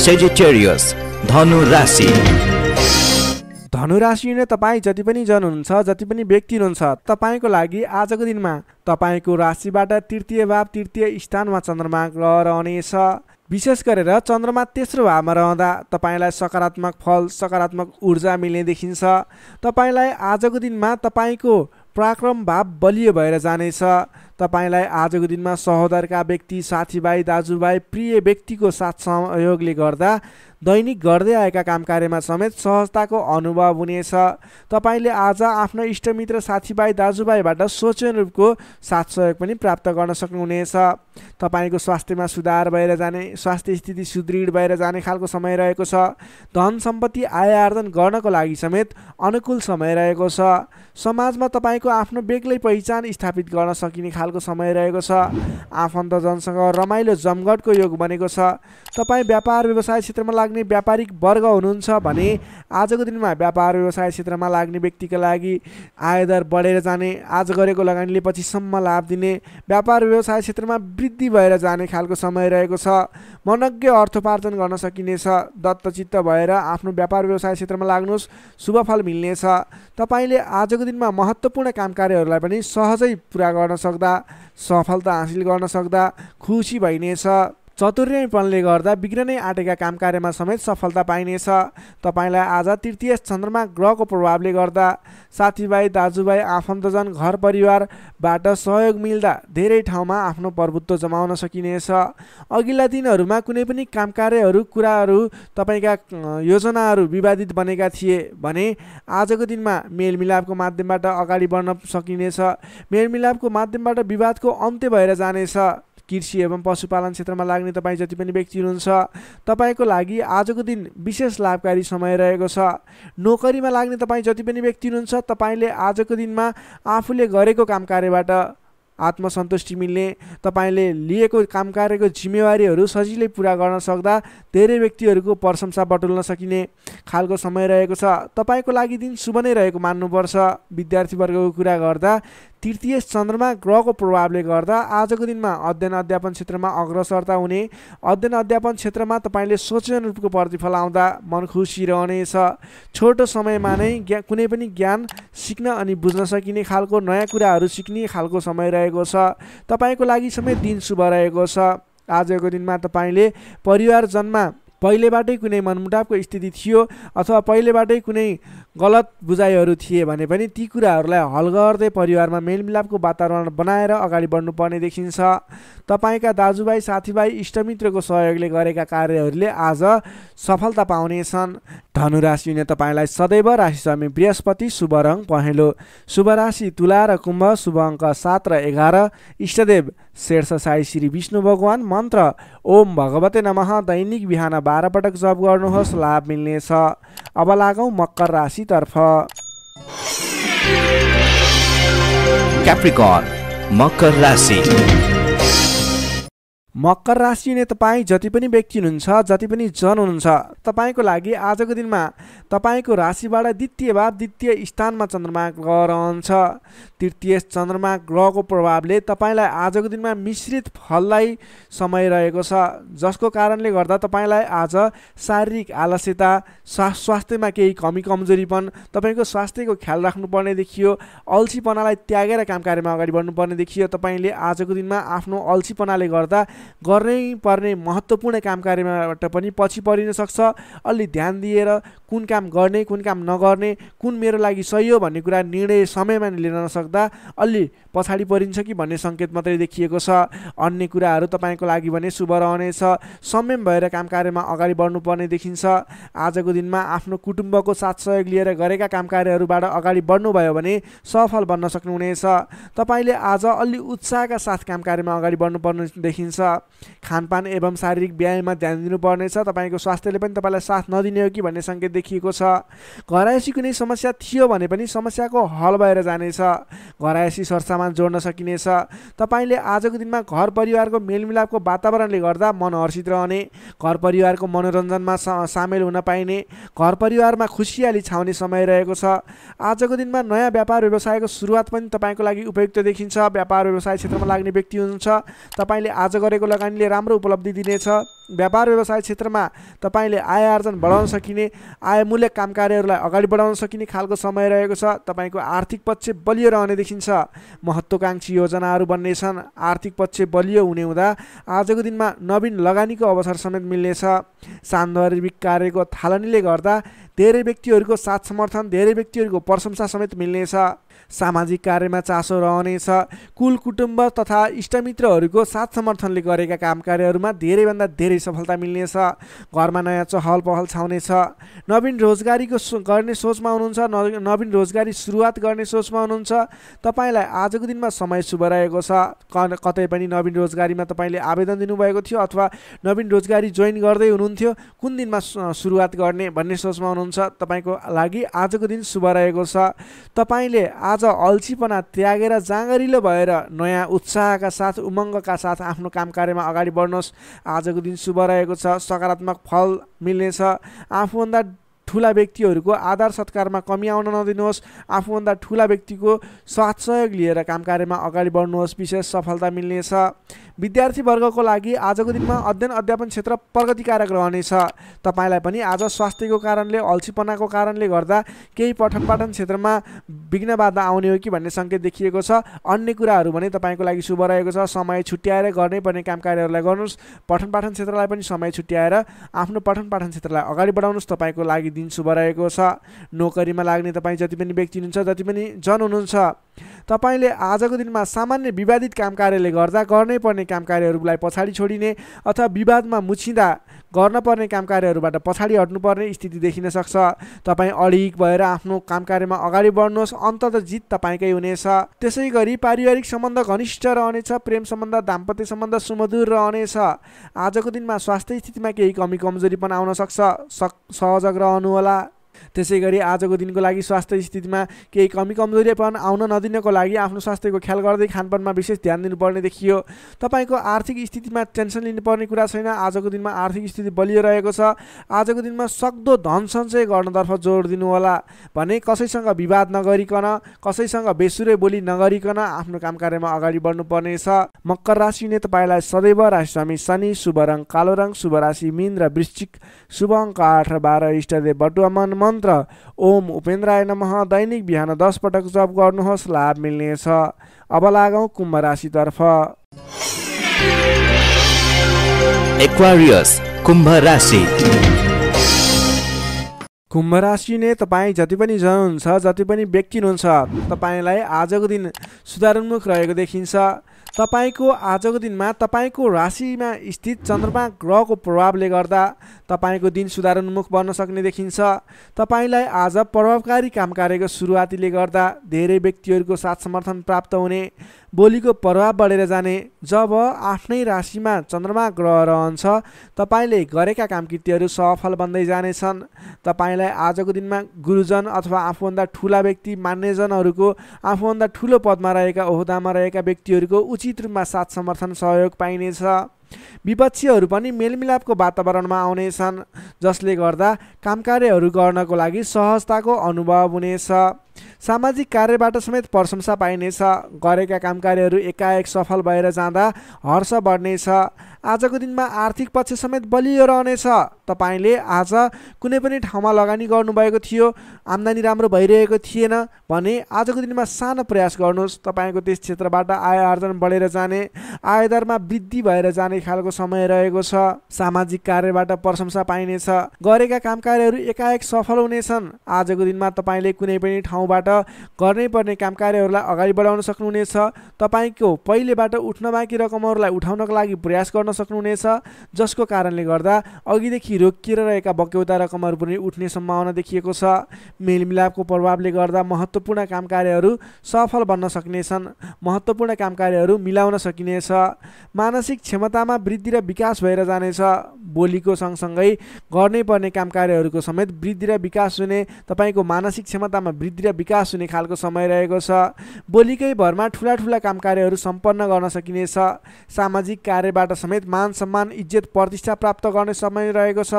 सेजिटेरियस धनु राशि। धनु राशि ने तपाईं जति पनि जन हुनुहुन्छ, जति पनि व्यक्ति हुनुहुन्छ, तपाईंको लागि आजको दिनमा तपाईंको राशिबाट तृतीय भाव तृतीय स्थानमा चन्द्रमा ग्रह रहनेछ। विशेष गरेर चन्द्रमा तेस्रो भावमा रहँदा तपाईंलाई सकारात्मक फल, सकारात्मक ऊर्जा मिल्ने देखिन्छ। तपाईंलाई आजको दिनमा तपाईंको पराक्रम भाव बलियो भएर जानेछ। तपाईंलाई आजको दिनमा सहोदरका व्यक्ति, साथीभाइ, दाजुभाइ, प्रिय व्यक्तिको साथ सहयोगले गर्दा दैनिक गर्दै आएका काम कार्यमा समेत सहजताको अनुभव हुनेछ। तपाईंले आज आफ्ना इष्टमित्र, साथीभाइ, दाजुभाइबाट सोचेनुरूपको साथ सहयोग पनि प्राप्त गर्न सक्नुहुनेछ। तपाईंको स्वास्थ्यमा सुधार भएर जाने, स्वास्थ्य स्थिति सुदृढ भएर जाने खालको समय रहेको छ। धन सम्पत्ति आय आर्जन गर्नको लागि समेत अनुकूल समय रहेको छ। समाजमा तपाईंको आफ्नो बेग्लै पहिचान स्थापित गर्न सकिने खालको समय रहेको छ। आफन्तजनसँग रमाइलो जमघटको योग बनेको छ। तपाईं व्यापार व्यवसाय क्षेत्रमा लाग्ने व्यापारिक वर्ग हुनुहुन्छ भने आजको दिनमा व्यापार व्यवसाय क्षेत्रमा लाग्ने व्यक्तिका लागि आयदर बढेर जाने, आज गरेको लगानीले पछिसम्म लाभ दिने, व्यापार व्यवसाय क्षेत्रमा वृद्धि भएर जाने खालको समय रहेको छ। मनज्ञ अर्थोपार्जन गर्न सकिनेछ। दत्तचित्त भएर आफ्नो व्यापार व्यवसाय क्षेत्रमा लाग्नुहोस्, शुभ फल मिल्नेछ। तपाईँले आजको दिनमा महत्त्वपूर्ण काम कार्यहरूलाई पनि सहजै पुरा गर्न सक्दा, सफलता हासिल गर्न सक्दा खुसी भइनेछ। चतुर्यपनले गर्दा बिग्रनै आँटेका काम कार्यमा समेत सफलता पाइनेछ। तपाईंलाई आज तृतीय चन्द्रमा ग्रहको प्रभावले गर्दा साथीभाइ, दाजुभाइ, आफन्तजन, घर परिवारबाट सहयोग मिल्दा धेरै ठाउँमा आफ्नो प्रभुत्व जमाउन सकिनेछ। अघिल्ला दिनहरूमा कुनै पनि काम कार्यहरू, कुराहरू, तपाईंका योजनाहरू विवादित बनेका थिए भने आजको दिनमा मेलमिलापको माध्यमबाट अगाडि बढ्न सकिनेछ। मेलमिलापको माध्यमबाट विवादको अन्त्य भएर जानेछ। कृषि एवं पशुपालन क्षेत्रमा लाग्ने तपाईँ जति पनि व्यक्ति हुनुहुन्छ, तपाईँको लागि आजको दिन विशेष लाभकारी समय रहेको छ। नोकरीमा लाग्ने तपाईँ जति पनि व्यक्ति हुनुहुन्छ, तपाईँले आजको दिनमा आफूले गरेको काम कार्यबाट आत्मसन्तुष्टि मिल्ने, तपाईंले लिएको काम कार्यको जिम्मेवारीहरू सजिलै पूरा गर्न सक्दा धेरै व्यक्तिहरूको प्रशंसा बटुल्न सकिने खालको समय रहेको छ। तपाईंको लागि दिन शुभ नै रहेको मान्नुपर्छ। विद्यार्थीवर्गको कुरा गर्दा तृतीय चन्द्रमा ग्रहको प्रभावले गर्दा आजको दिनमा अध्ययन अध्यापन क्षेत्रमा अग्रसरता हुने, अध्ययन अध्यापन क्षेत्रमा तपाईंले सोचेअनुरूपको प्रतिफल आउँदा मन खुसी रहनेछ। छोटो समयमा नै कुनै पनि ज्ञान सिक्न अनि बुझ्न सकिने खालको, नयाँ कुराहरू सिक्ने खालको समय रहेको छ। तपाईंको लागि समेत दिन शुभ रहेको छ। आजको दिनमा तपाईंले परिवारजनमा पहिलेबाटै कुनै मनमुटावको स्थिति थियो अथवा पहिलेबाटै कुनै गलत बुझाइहरू थिए भने पनि ती कुराहरूलाई हल गर्दै परिवारमा मेलमिलापको वातावरण बनाएर अगाडि बढ्नुपर्ने देखिन्छ। तपाईँका दाजुभाइ, साथीभाइ, इष्टमित्रको सहयोगले गरेका कार्यहरूले आज सफलता पाउनेछन्। धनु राशिले तपाईँलाई सदैव राशि स्वामी बृहस्पति, शुभ रङ पहेँलो, शुभ राशि तुला र कुम्भ, शुभ अङ्क सात र एघार, इष्टदेव शीर्ष साई श्री विष्णु भगवान, मन्त्र ओम भगवते नमः। दैनिक बिहान बाह्र पटक जप गर्नुहोस्, लाभ मिल्नेछ। अब लागौँ मकर राशितर्फ। क्याप्रिकन मकर राशि। मकर राशि ने तपाईं जति पनि व्यक्ति हुनुहुन्छ, जति पनि जन हुनुहुन्छ, तपाईँको लागि आजको दिनमा तपाईँको राशिबाट द्वितीय भाव द्वितीय स्थानमा चन्द्रमा ग्रह रहन्छ। तृतीय चन्द्रमा ग्रहको प्रभावले तपाईँलाई आजको दिनमा मिश्रित फलदायी समय रहेको छ, जसको कारणले गर्दा तपाईँलाई आज शारीरिक आलस्यता, स्वास्थ्यमा केही कमी कमजोरीपन, तपाईँको स्वास्थ्यको ख्याल राख्नुपर्ने देखियो। अल्छीपनालाई त्यागेर काम कार्यमा अगाडि बढ्नुपर्ने देखियो। तपाईँले आजको दिनमा आफ्नो अल्छीपनाले गर्दा गर्नै पर्ने महत्त्वपूर्ण काम कार्यबाट पनि पछि परिन सक्छ। अलि ध्यान दिएर कुन काम गर्ने, कुन काम नगर्ने, कुन मेरो लागि सही हो भन्ने कुरा निर्णय समयमा लिन नसक्दा अलि पछाडि परिन्छ कि भन्ने सङ्केत मात्रै देखिएको छ। अन्य कुराहरू तपाईँको लागि भने शुभ रहनेछ। संयम भएर काम कार्यमा अगाडि बढ्नुपर्ने देखिन्छ। आजको दिनमा आफ्नो कुटुम्बको साथ सहयोग लिएर गरेका काम कार्यहरूबाट अगाडि बढ्नुभयो भने सफल बन्न सक्नुहुनेछ। तपाईँले आज अलि उत्साहका साथ काम कार्यमा अगाडि बढ्नुपर्ने देखिन्छ। खानपान एवं शारीरिक व्यायाममा ध्यान दिनुपर्ने छ। तपाईको स्वास्थ्यले पनि तपाईलाई साथ नदिने हो कि भन्ने संकेत देखिएको छ। घरायसी कुनै समस्या थियो भने पनि समस्याको हल भएर जानेछ। घरायसी सरसामान जोड्न सकिनेछ। तपाईले आजको दिनमा घर परिवारको मेलमिलापको वातावरणले गर्दा मन हर्षित रहने, घर परिवारको मनोरञ्जनमा सामेल हुन पाइने, घर परिवारमा खुसियाली छाउने समय रहेको छ। आजको दिनमा नयाँ व्यापार व्यवसायको सुरुवात पनि तपाईको लागि उपयुक्त देखिन्छ। व्यापार व्यवसाय क्षेत्रमा लाग्ने व्यक्ति हुनुहुन्छ। तपाईले आज गरेको लगानीले राम्रो उपलब्धि दिनेछ। व्यापार व्यवसाय क्षेत्रमा तपाईले आय आर्जन बढाउन सकिने, आयमूलक काम कार्यहरूलाई अगाडि बढाउन सकिने खालको समय रहेको छ। तपाईको आर्थिक पक्ष बलियो रहने देखिन्छ। महत्त्वाकांक्षी योजनाहरू बन्नेछन्। आर्थिक पक्ष बलियो हुने हुँदा आजको दिनमा नवीन लगानीको अवसर समेत मिल्नेछ। सान्दर्भिक कार्यको थालनीले गर्दा धेरै व्यक्तिहरूको साथ समर्थन, धेरै व्यक्तिहरूको प्रशंसा समेत मिल्नेछ। सामाजिक कार्यमा चासो रहनेछ। कुल कुटुम्ब तथा इष्टमित्रहरूको साथ समर्थनले गरेका काम कार्यहरूमा धेरैभन्दा धेरै सफलता मिल्नेछ। घरमा नयाँ चहल पहल छाउनेछ। नवीन रोजगारीको गर्ने सोचमा हुनुहुन्छ। नवीन रोजगारी सुरुवात गर्ने सोचमा हुनुहुन्छ। तपाईलाई आजको दिनमा समय शुभ रहेको छ। कतै पनि नवीन रोजगारीमा तपाईँले आवेदन दिनुभएको थियो अथवा नवीन रोजगारी जोइन गर्दै हुनुहुन्थ्यो, कुन दिनमा सुरुवात गर्ने भन्ने सोचमा हुनुहुन्छ। तपाईँको लागि आजको दिन शुभ रहेको छ। तपाईँले आज अल्छीपना त्यागेर जाँगरिलो भएर नयाँ उत्साहका साथ, उमङ्गका साथ आफ्नो काम कार्यमा अगाडि बढ्नुहोस्। आजको दिन शुभ रहेको छ। सकारात्मक फल मिल्नेछ। आफूभन्दा ठूला व्यक्तिहरूको आदर सत्कारमा कमी आउन नदिनुहोस्। आफूभन्दा ठूला व्यक्तिको साथ सहयोग लिएर काम कार्यमा अगाडि बढ्नुहोस्। विशेष सफलता मिल्नेछ। विद्यार्थीवर्गको लागि आजको दिनमा अध्ययन अध्यापन क्षेत्र प्रगतिकारक रहनेछ। तपाईँलाई पनि आज स्वास्थ्यको कारणले, अल्छीपनाको कारणले गर्दा केही पठन पाठन क्षेत्रमा विघ्न बाधा आउने हो कि भन्ने सङ्केत देखिएको छ। अन्य कुराहरू भने तपाईँको लागि शुभ रहेको छ। समय छुट्याएर गर्नैपर्ने काम कार्यहरूलाई गर्नुहोस्। पठन पाठन क्षेत्रलाई पनि समय छुट्याएर आफ्नो पठन पाठन क्षेत्रलाई अगाडि बढाउनुहोस्। तपाईँको लागि दिन शुभ रहेको छ। नोकरीमा लाग्ने तपाईँ जति पनि व्यक्ति हुनुहुन्छ, जति पनि जन हुनुहुन्छ, तपाईले आजको दिनमा सामान्य विवादित काम कार्यले गर्दा गर्नै पर्ने काम कार्यहरूलाई पछाडि छोडिने अथवा विवादमा मुछिँदा गर्न पर्ने काम कार्यहरूबाट पछाडि हट्नुपर्ने स्थिति देखिन सक्छ। तपाईँ अडिक भएर आफ्नो काम कार्यमा अगाडि बढ्नुहोस्। अन्ततः जित तपाईँकै हुनेछ। त्यसै गरी पारिवारिक सम्बन्ध घनिष्ठ रहनेछ। प्रेम सम्बन्ध, दाम्पत्य सम्बन्ध सुमधुर रहनेछ। आजको दिनमा स्वास्थ्य स्थितिमा केही कमी कमजोरी पनि आउन सक्छ। सहजग रहनुहोला। त्यसै गरी आजको दिनको लागि स्वास्थ्य स्थितिमा केही कमी कमजोरीपन आउन नदिनको लागि आफ्नो स्वास्थ्यको ख्याल गर्दै खानपानमा विशेष ध्यान दिनुपर्ने देखियो। तपाईँको आर्थिक स्थितिमा टेन्सन लिनुपर्ने कुरा छैन। आजको दिनमा आर्थिक स्थिति बलियो रहेको छ। आजको दिनमा सक्दो धन सञ्चय गर्नतर्फ जोड दिनुहोला। भने कसैसँग विवाद नगरिकन, कसैसँग बेसुरे बोली नगरिकन आफ्नो काम कार्यमा अगाडि बढ्नुपर्नेछ। मकर राशि हुने तपाईँलाई सदैव राशि स्वामी शनि, शुभ रङ कालो रङ, शुभ राशि मीन र वृश्चिक, शुभ अङ्क आठ र बाह्र, इष्टदेव बटुवा मन, मन्त्र ओम उपेन्द्राय नमः। दैनिक बिहान दस पटक जप गर्नुहोस्, लाभ मिल्नेछ। अब लागौं कुम्भ राशितर्फ। एक्वारियस कुम्भ राशि। कुम्भ राशि ने तपाईँ जति पनि जन हुनुहुन्छ, जति पनि व्यक्ति हुनुहुन्छ, तपाईँलाई आजको दिन सुधारोन्मुख रहेको देखिन्छ। तपाईको आजको दिनमा तपाईको राशिमा स्थित चन्द्रमा ग्रहको प्रभावले गर्दा तपाईको दिन सुधारोन्मुख बन्न सक्ने देखिन्छ। तपाईलाई आज प्रभावकारी काम कार्यको सुरुवातीले गर्दा धेरै व्यक्तिहरूको साथ समर्थन प्राप्त हुने, बोलीको प्रभाव बढेर जाने। जब आफ्नै राशिमा चन्द्रमा ग्रह रहन्छ, तपाईँले गरेका कामकृतिहरू सफल बन्दै जानेछन्। तपाईँलाई आजको दिनमा गुरुजन अथवा आफूभन्दा ठुला व्यक्ति, मान्यजनहरूको, आफूभन्दा ठुलो पदमा रहेका, ओहदामा रहेका व्यक्तिहरूको उचित रूपमा साथ समर्थन सहयोग पाइनेछ। विपक्षीहरू पनि मेलमिलापको वातावरणमा आउनेछन्, जसले गर्दा काम कार्यहरू गर्नको लागि सहजताको अनुभव हुनेछ। सामाजिक कार्यबाट समेत प्रशंसा पाइनेछ। गरेका काम कार्यहरू एकाएक सफल भएर जाँदा हर्ष बढ्नेछ। आजको दिनमा आर्थिक पक्ष समेत बलियो रहनेछ। तपाईँले आज कुनै पनि ठाउँमा लगानी गर्नुभएको थियो, आम्दानी राम्रो भइरहेको थिएन भने आजको दिनमा सानो प्रयास गर्नुहोस्। तपाईँको त्यस क्षेत्रबाट आय आर्जन बढेर जाने, आयदरमा वृद्धि भएर जाने खालको समय रहेको छ। सामाजिक कार्यबाट प्रशंसा पाइनेछ। गरेका काम कार्यहरू एकाएक सफल हुनेछन्। आजको दिनमा तपाईँले कुनै पनि ठाउँबाट गर्नैपर्ने काम कार्यहरूलाई अगाडि बढाउन सक्नुहुनेछ। तपाईँको पहिलेबाट उठ्न बाँकी रकमहरूलाई उठाउनको लागि प्रयास गर्न सक्नुहुनेछ, जसको कारणले गर्दा अघिदेखि रोकिएर रहेका बक्यौता रकमहरू पनि उठ्ने सम्भावना देखिएको छ। मेलमिलापको प्रभावले गर्दा महत्त्वपूर्ण कामकाजहरू सफल बन्न सक्नेछन्, महत्त्वपूर्ण कामकाजहरू मिलाउन सकिनेछ। मानसिक क्षमतामा वृद्धि र विकास भएर जानेछ। बोलीको सँगसँगै गर्नै पर्ने कामकाजहरूको समेत वृद्धि र विकास हुने, तपाईको मानसिक क्षमतामा वृद्धि र विकास हुने खालको समय रहेको छ। बोलीकै भरमा ठूला ठूला कामकाजहरू सम्पन्न गर्न सकिनेछ। सामाजिक कार्यबाट समेत मान सम्मान इज्जत प्रतिष्ठा प्राप्त गर्ने समय रहेको छ।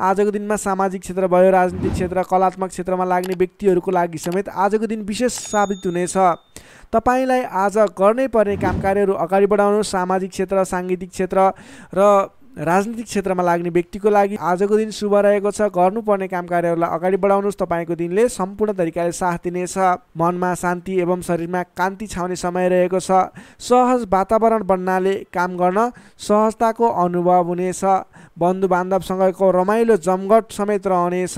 आजको दिनमा सामाजिक क्षेत्र भयो राजनीतिक क्षेत्र कलात्मक क्षेत्रमा लाग्ने व्यक्तिहरूको लागि समेत आजको दिन विशेष साबित हुनेछ। तपाईलाई आज गर्नै पर्ने कामकाजहरू अगाडि बढाउनु सामाजिक क्षेत्र साङ्गीतिक क्षेत्र र राजनीतिक क्षेत्रमा लाग्ने व्यक्तिको लागि आजको दिन शुभ रहेको छ। गर्नुपर्ने कामकाजहरूलाई अगाडि बढाउनुहोस्, तपाईँको दिनले सम्पूर्ण तरिकाले साथ दिनेछ। मनमा शान्ति एवं शरीरमा कान्ति छाउने समय रहेको छ। सहज वातावरण बन्नाले काम गर्न सहजताको अनुभव हुनेछ। बन्धु बान्धवसँगको रमाइलो जमघट समेत रहनेछ।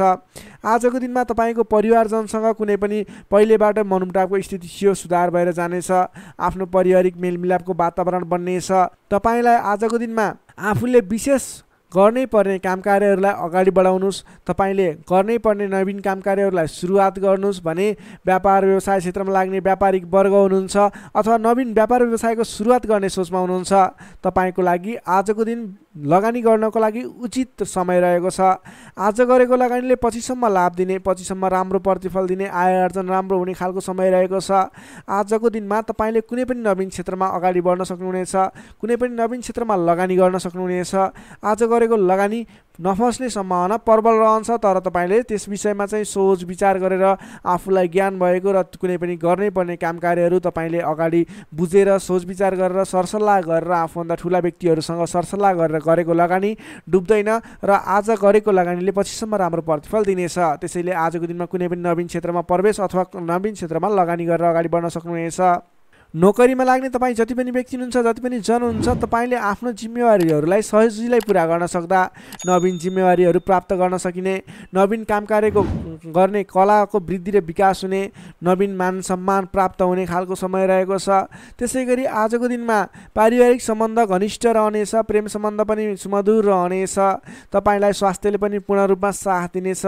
आजको दिनमा तपाईँको परिवारजनसँग कुनै पनि पहिलेबाट मनमुटावको स्थिति थियो सुधार भएर जानेछ। आफ्नो पारिवारिक मेलमिलापको वातावरण बन्नेछ। तपाईँलाई आजको दिनमा आफूले विशेष गर्नै पर्ने कामकाजहरूलाई अगाडि बढाउनुहोस्। तपाईले गर्नै पर्ने नवीन कामकाजहरूलाई सुरुवात गर्नुहोस् भने व्यापार व्यवसाय क्षेत्रमा लाग्ने व्यापारिक वर्ग हुनुहुन्छ अथवा नवीन व्यापार व्यवसायको सुरुवात गर्ने सोचमा हुनुहुन्छ। तपाईको लागि आजको दिन लगानी गर्नको लागि उचित समय रहेको छ। आज गरेको लगानीले पछिसम्म लाभ दिने पछिसम्म राम्रो प्रतिफल दिने आय आर्जन राम्रो हुने खालको समय रहेको छ। आजको दिनमा तपाईले कुनै पनि नवीन क्षेत्रमा अगाडि बढ्न सक्नुहुनेछ, कुनै पनि नवीन क्षेत्रमा लगानी गर्न सक्नुहुनेछ। आज गरेको लगानी नफस्ने सम्भावना प्रबल रहन्छ, तर तपाईले त्यस विषयमा चाहिँ सोच विचार गरेर आफूलाई ज्ञान भएको र कुनै पनि गर्नै पर्ने कामकाजहरू तपाईले अगाडि बुझेर सोच विचार गरेर सरसल्लाह गरेर आफूभन्दा ठुला व्यक्तिहरूसँग सरसल्लाह गरेर गरेको लगानी डुब्दैन र आज गरेको लगानीले पछिसम्म राम्रो प्रतिफल दिनेछ। त्यसैले आजको दिनमा कुनै पनि नवीन क्षेत्रमा प्रवेश अथवा नवीन क्षेत्रमा लगानी गरेर अगाडि बढ्न सक्नुहुनेछ। नोकरीमा लाग्ने तपाईँ जति पनि व्यक्ति हुनुहुन्छ जति पनि जन हुनुहुन्छ तपाईँले आफ्नो जिम्मेवारीहरूलाई सजिलै पुरा गर्न सक्दा नवीन जिम्मेवारीहरू प्राप्त गर्न सकिने नवीन कामकाजको गर्ने कलाको वृद्धि र विकास हुने नवीन मान सम्मान प्राप्त हुने खालको समय रहेको छ। त्यसै गरी आजको दिनमा पारिवारिक सम्बन्ध घनिष्ठ रहनेछ, प्रेम सम्बन्ध पनि सुमधुर रहनेछ। तपाईँलाई स्वास्थ्यले पनि पूर्ण रूपमा साथ दिनेछ।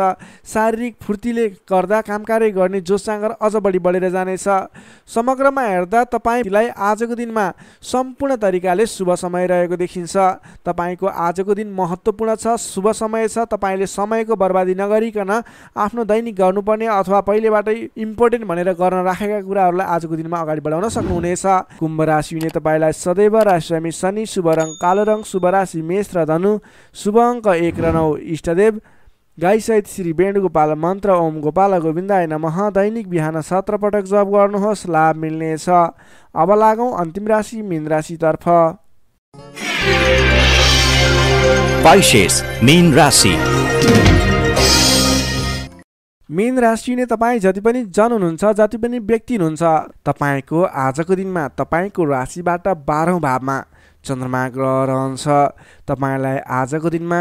शारीरिक फुर्तीले गर्दा कामकाज गर्ने जोश जाँगर अझ बढी बढेर जानेछ। समग्रमा हेर्दा तपाईलाई आजको दिनमा सम्पूर्ण तरिकाले शुभ समय रहेको देखिन्छ। तपाईँको आजको दिन महत्त्वपूर्ण छ, शुभ समय छ। तपाईँले समयको बर्बादी नगरिकन आफ्नो दैनिक गर्नुपर्ने अथवा पहिलेबाटै इम्पोर्टेन्ट भनेर गर्न राखेका कुराहरूलाई आजको दिनमा अगाडि बढाउन सक्नुहुनेछ। कुम्भ राशि हुने तपाईँलाई सदैव राशिस्वामी शनि, शुभ रङ कालो रङ, शुभ राशि मेष र धनु, शुभ अङ्क एक र नौ, इष्टदेव गाई सहित श्री वेणुगोपाल मन्त्र ओम गोपाल गोविन्दाय नमः दैनिक बिहान सत्र पटक जप गर्नुहोस्, लाभ मिल्नेछ। अब लागौं अन्तिम राशि मीन राशितर्फ। मीन राशि मीन राशि नै तपाईँ जति पनि जन हुनुहुन्छ जति पनि व्यक्ति हुनुहुन्छ तपाईँको आजको दिनमा तपाईँको राशिबाट बाह्रौं भावमा चन्द्रमा ग्रह रहन्छ। तपाईँलाई आजको दिनमा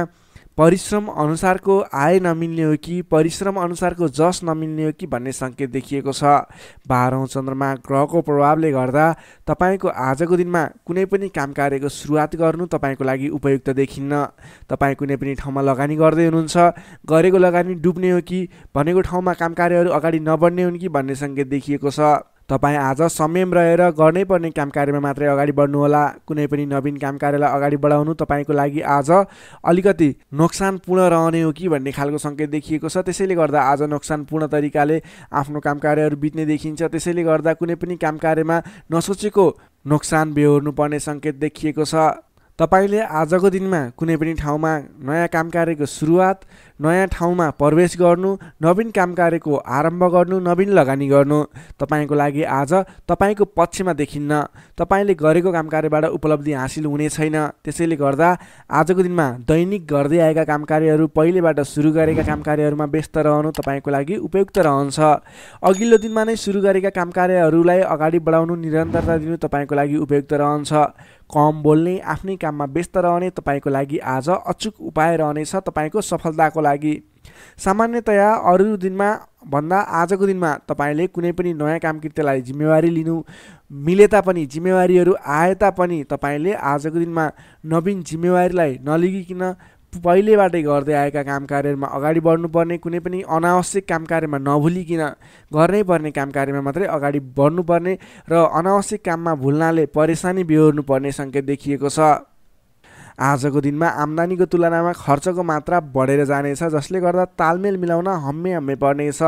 परिश्रम अनुसारको आय नमिल्ने हो कि परिश्रम अनुसारको जस नमिल्ने हो कि भन्ने सङ्केत देखिएको छ। बाह्रौँ चन्द्रमा ग्रहको प्रभावले गर्दा तपाईँको आजको दिनमा कुनै पनि कामकाजको सुरुवात गर्नु तपाईँको लागि उपयुक्त देखिन्न। तपाईँ कुनै पनि ठाउँमा लगानी गर्दै हुनुहुन्छ, गरेको लगानी डुब्ने हो कि भनेको ठाउँमा कामकाजहरू अगाडि नबढ्ने हुन् कि भन्ने सङ्केत देखिएको छ। तपाईँ आज संयम रहेर गर्नै पर्ने कामकाजमा मात्रै अगाडि बढ्नुहोला। कुनै पनि नवीन कामकाजलाई अगाडि बढाउनु तपाईँको लागि आज अलिकति नोक्सानपूर्ण रहने हो कि भन्ने खालको सङ्केत देखिएको छ। त्यसैले गर्दा आज नोक्सानपूर्ण तरिकाले आफ्नो कामकाजहरू बित्ने देखिन्छ। त्यसैले गर्दा कुनै पनि कामकाजमा नसोचेको नोक्सान बेहोर्नुपर्ने सङ्केत देखिएको छ। तपाईले आजको दिनमा कुनै पनि ठाउँमा नयाँ कामकाजको सुरुवात नयाँ ठाउँमा प्रवेश गर्नु नवीन कामकाजको आरम्भ गर्नु नवीन लगानी गर्नु तपाईँको लागि आज तपाईँको पक्षमा देखिन्न। तपाईँले गरेको कामकाजबाट उपलब्धि हासिल हुने छैन। त्यसैले गर्दा आजको दिनमा दैनिक गर्दै आएका कामकाजहरू पहिलेबाट सुरु गरेका कामकाजहरूमा व्यस्त रहनु तपाईँको लागि उपयुक्त रहन्छ। अघिल्लो दिनमा नै सुरु गरेका कामकाजहरूलाई अगाडि बढाउनु निरन्तरता दिनु तपाईँको लागि उपयुक्त रहन्छ। कम बोल्ने आफ्नै काममा व्यस्त रहने तपाईँको लागि आज अचूक उपाय रहनेछ तपाईँको सफलताको लागि। सामान्यतया अरू दिनमा भन्दा आजको दिनमा तपाईले कुनै पनि नयाँ कामकृत्यलाई जिम्मेवारी लिनु मिले तापनि जिम्मेवारीहरू आए तापनि तपाईले आजको दिनमा नवीन जिम्मेवारीलाई नलिगिकन पहिलेबाटै गर्दै आएका कामकार्यमा अगाडि बढ्नुपर्ने, कुनै पनि अनावश्यक कामकार्यमा नभुलिकन गर्नै पर्ने कामकार्यमा मात्रै अगाडि बढ्नुपर्ने र अनावश्यक काममा भुल्नाले परेशानी बेहोर्नुपर्ने संकेत देखिएको छ। आजको दिनमा आम्दानीको तुलनामा खर्चको मात्रा बढेर जानेछ, जसले गर्दा तालमेल मिलाउन हम्मे हम्मे पर्नेछ।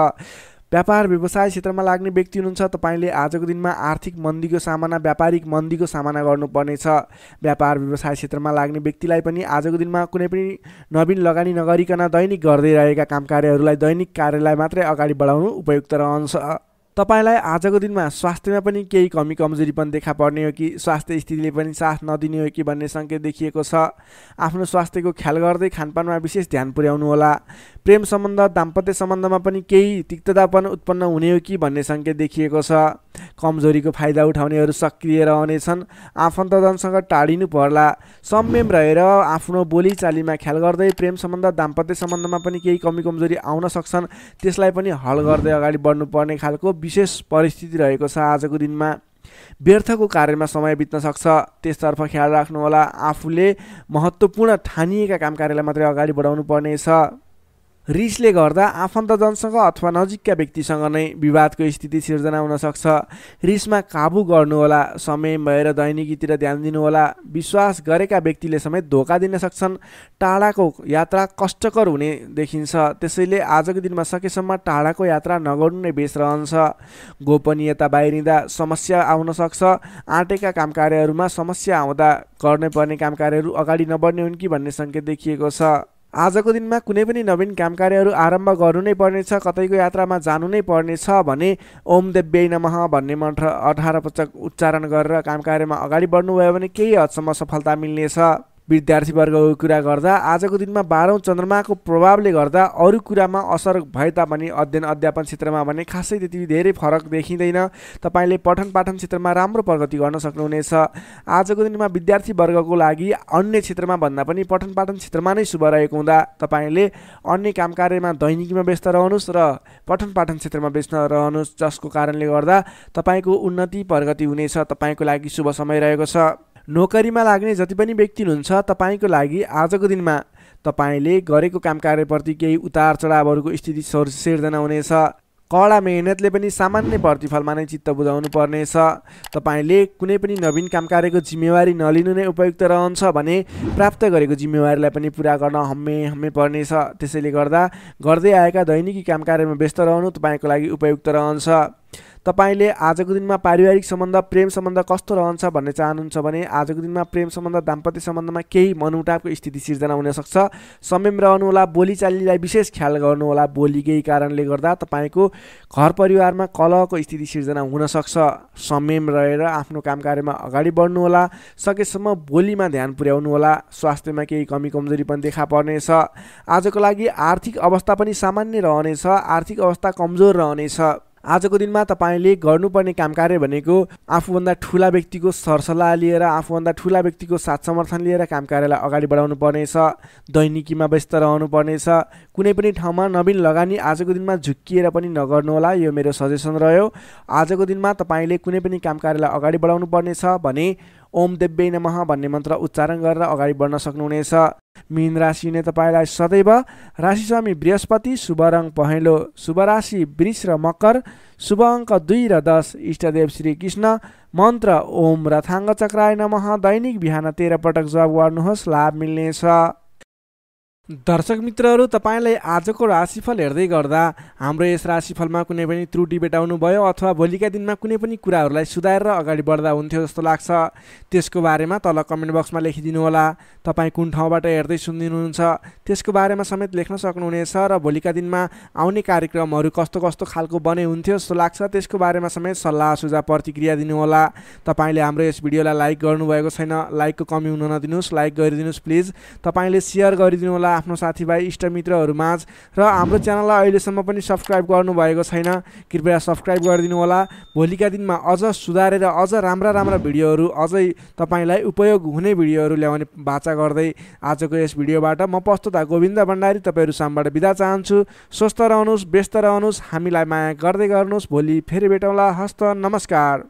व्यापार व्यवसाय क्षेत्रमा लाग्ने व्यक्ति हुनुहुन्छ तपाईले आजको दिनमा आर्थिक मन्दीको सामना, व्यापारिक मन्दीको सामना गर्नुपर्नेछ। व्यापार व्यवसाय क्षेत्रमा लाग्ने व्यक्तिलाई पनि आजको दिनमा कुनै पनि नवीन लगानी नगरिकन दैनिक गर्दै रहेका कामकार्यहरूलाई दैनिक कार्यलाई मात्रै अगाडि बढाउनु उपयुक्त रहन्छ। तपाईलाई आजको दिनमा स्वास्थ्यमा पनि केही कमी कमजोरी पनि देखा पर्ने हो कि स्वास्थ्य स्थितिले पनि साथ नदिने हो कि भन्ने संकेत देखिएको छ। आफ्नो स्वास्थ्यको ख्याल गर्दै खानपानमा विशेष ध्यान पुर्याउनु होला। प्रेम सम्बन्ध दाम्पत्य सम्बन्धमा पनि केही तिक्ततापन उत्पन्न हुने हो कि भन्ने संकेत देखिएको छ। कमजोरीको फाइदा उठाउनेहरू सक्रिय रहनेछन्। आफन्तजनसँग टाढिनु पर्ला। संयम रहेर आफ्नो बोलीचालीमा ख्याल गर्दै प्रेम सम्बन्ध दाम्पत्य सम्बन्धमा पनि केही कमी कमजोरी आउन सक्छन्, त्यसलाई पनि हल गर्दै अगाडि बढ्नुपर्ने खालको विशेष परिस्थिति रहेको छ। आजको दिनमा व्यर्थको कार्यमा समय बित्न सक्छ, त्यसतर्फ ख्याल राख्नुहोला। आफूले महत्त्वपूर्ण ठानिएका कामकार्यलाई मात्रै अगाडि बढाउनु पर्नेछ। रिसले गर्दा आफन्तजनसँग अथवा नजिकका व्यक्तिसँग नै विवादको स्थिति सिर्जना हुन सक्छ। रिसमा काबु गर्नुहोला। समय भएर दैनिकीतिर ध्यान दिनुहोला। विश्वास गरेका व्यक्तिले समेत धोका दिन सक्छन्। टाढाको यात्रा कष्टकर हुने देखिन्छ, त्यसैले आजको दिनमा सकेसम्म टाढाको यात्रा नगर्नु नै बेस रहन्छ। गोपनीयता बाहिरिँदा समस्या आउन सक्छ। आँटेका कामकार्यहरूमा समस्या आउँदा गर्नुपर्ने कामकार्यहरू अगाडि नबढ्ने हुन् कि भन्ने संकेत देखिएको छ। आजको दिनमा कुनै पनि नवीन कामकार्यहरू आरम्भ गर्नु नै पर्नेछ। कतैको यात्रामा जानु नै पर्नेछ भने ओम देव्यै नमः भन्ने मन्त्र अठार पटक उच्चारण गरेर कामकार्यमा अगाडि बढ्नुभयो भने केही हदसम्म सफलता मिल्नेछ। विद्यार्थीवर्गको कुरा गर्दा आजको दिनमा बाह्रौँ चन्द्रमाको प्रभावले गर्दा अरू कुरामा असर भए तापनि अध्ययन अध्यापन क्षेत्रमा भने खासै त्यति धेरै फरक देखिँदैन। तपाईले पठन पाठन क्षेत्रमा राम्रो प्रगति गर्न सक्नुहुनेछ। आजको दिनमा विद्यार्थीवर्गको लागि अन्य क्षेत्रमा भन्दा पनि पठन पाठन क्षेत्रमा नै शुभ रहेको हुँदा तपाईले अन्य कामकार्यमा दैनिकीमा व्यस्त रहनुहोस् र पठन पाठन क्षेत्रमा व्यस्त रहनुहोस्, जसको कारणले गर्दा तपाईँको उन्नति प्रगति हुनेछ। तपाईँको लागि शुभ समय रहेको छ। नोकरीमा लाग्ने जति पनि व्यक्ति हुनुहुन्छ तपाईको लागि आजको दिनमा तपाईले गरेको कामकार्यप्रति केही उतार चढावहरूको स्थिति सिर्जना हुनेछ। कडा मेहनतले पनि सामान्य प्रतिफलमा नै चित्त बुझाउनु पर्नेछ। तपाईले कुनै पनि नवीन कामकार्यको जिम्मेवारी नलिनु नै उपयुक्त रहन्छ भने प्राप्त गरेको जिम्मेवारीलाई पनि पूरा गर्न हम्मे हम्मे पर्नेछ। त्यसैले गर्दा गर्दै आएका दैनिकी कामकार्यमा व्यस्त रहनु तपाईँको लागि उपयुक्त रहन्छ। तपाईले आजको दिनमा पारिवारिक सम्बन्ध प्रेम सम्बन्ध कस्तो रहन्छ भन्ने चाहनुहुन्छ भने आजको दिनमा प्रेम सम्बन्ध दाम्पत्य सम्बन्धमा केही मनमुटावको स्थिति सिर्जना हुनसक्छ। संयम रहनुहोला। बोलीचालीलाई विशेष ख्याल गर्नुहोला। बोलीकै कारणले गर्दा तपाईँको घर परिवारमा कलहको स्थिति सिर्जना हुनसक्छ। संयम रहेर आफ्नो कामकार्यमा अगाडि बढ्नुहोला। सकेसम्म बोलीमा ध्यान पुर्याउनुहोला। स्वास्थ्यमा केही कमी कमजोरी पनि देखा पर्नेछ। आजको लागि आर्थिक अवस्था पनि सामान्य रहनेछ। आर्थिक अवस्था कमजोर रहनेछ। आजको दिनमा तपाईले गर्नुपर्ने कामकार्य भनेको आफूभन्दा ठुला व्यक्तिको सरसल्लाह लिएर आफूभन्दा ठुला व्यक्तिको साथ समर्थन लिएर कामकार्यलाई अगाडि बढाउनु पर्नेछ। दैनिकीमा व्यस्त रहनु पर्नेछ। कुनै पनि ठाउँमा नवीन लगानी आजको दिनमा झुक्किएर पनि नगर्नुहोला। यो मेरो सजेसन रह्यो। आजको दिनमा तपाईले कुनै पनि कामकार्यलाई अगाडि बढाउनु पर्नेछ भने ओम देव्यै नमः भन्ने मन्त्र उच्चारण गरेर अगाडि बढ्न सक्नुहुनेछ। मीन राशि ने तपाईलाई सदैव राशि स्वामी बृहस्पति, शुभ रङ पहेँलो, शुभ राशि वृष र मकर, शुभ अङ्क दुई र दस, इष्टदेव श्री कृष्ण, मन्त्र ओम रथाङ्ग चक्राय नमः दैनिक बिहान तेह्र पटक जप गर्नुहोस्, लाभ मिल्नेछ। दर्शक मित्रहरू, तपाईलाई आजको राशिफल हेर्दै गर्दा हाम्रो यस राशिफलमा कुनै पनि त्रुटि भेटाउनु भयो अथवा भोलिका दिनमा कुनै पनि कुराहरूलाई सुधारेर अगाडि बढ्दा हुन्थ्यो जस्तो लाग्छ, त्यसको बारेमा तल कमेन्ट बक्समा लेखिदिनु होला। तपाईँ कुन ठाउँबाट हेर्दै सुनिदिनुहुन्छ त्यसको बारेमा समेत लेख्न सक्नुहुनेछ र भोलिका दिनमा आउने कार्यक्रमहरू कस्तो कस्तो खालको बने हुन्थ्यो जस्तो लाग्छ त्यसको बारेमा समेत सल्लाह सुझाव प्रतिक्रिया दिनुहोला। तपाईँले हाम्रो यस भिडियोलाई लाइक गर्नुभएको छैन, लाइकको कमी हुन नदिनुहोस्, लाइक गरिदिनुहोस् प्लिज। तपाईँले सेयर गरिदिनु होला आफ्नो साथीभाइ इष्टमित्रहरुमाझ र हाम्रो च्यानललाई अहिलेसम्म पनि सब्स्क्राइब गर्नु भएको छैन कृपया सब्स्क्राइब गरिदिनु होला। भोलिका दिनमा अझ सुधारेर अझ राम्रा राम्रा भिडियोहरु अझै तपाईलाई उपयोग हुने भिडियोहरु ल्याउने वाचा गर्दै आजको यस भिडियोबाट म प्रस्तुता गोविन्द भण्डारी तपाईहरु सामबाट बिदा चाहन्छु। स्वस्थ रहनुस्, व्यस्त रहनुस्, हामीलाई माया गर्दै गर्नुस्। भोलि फेरि भेटौँला। हस्त नमस्कार।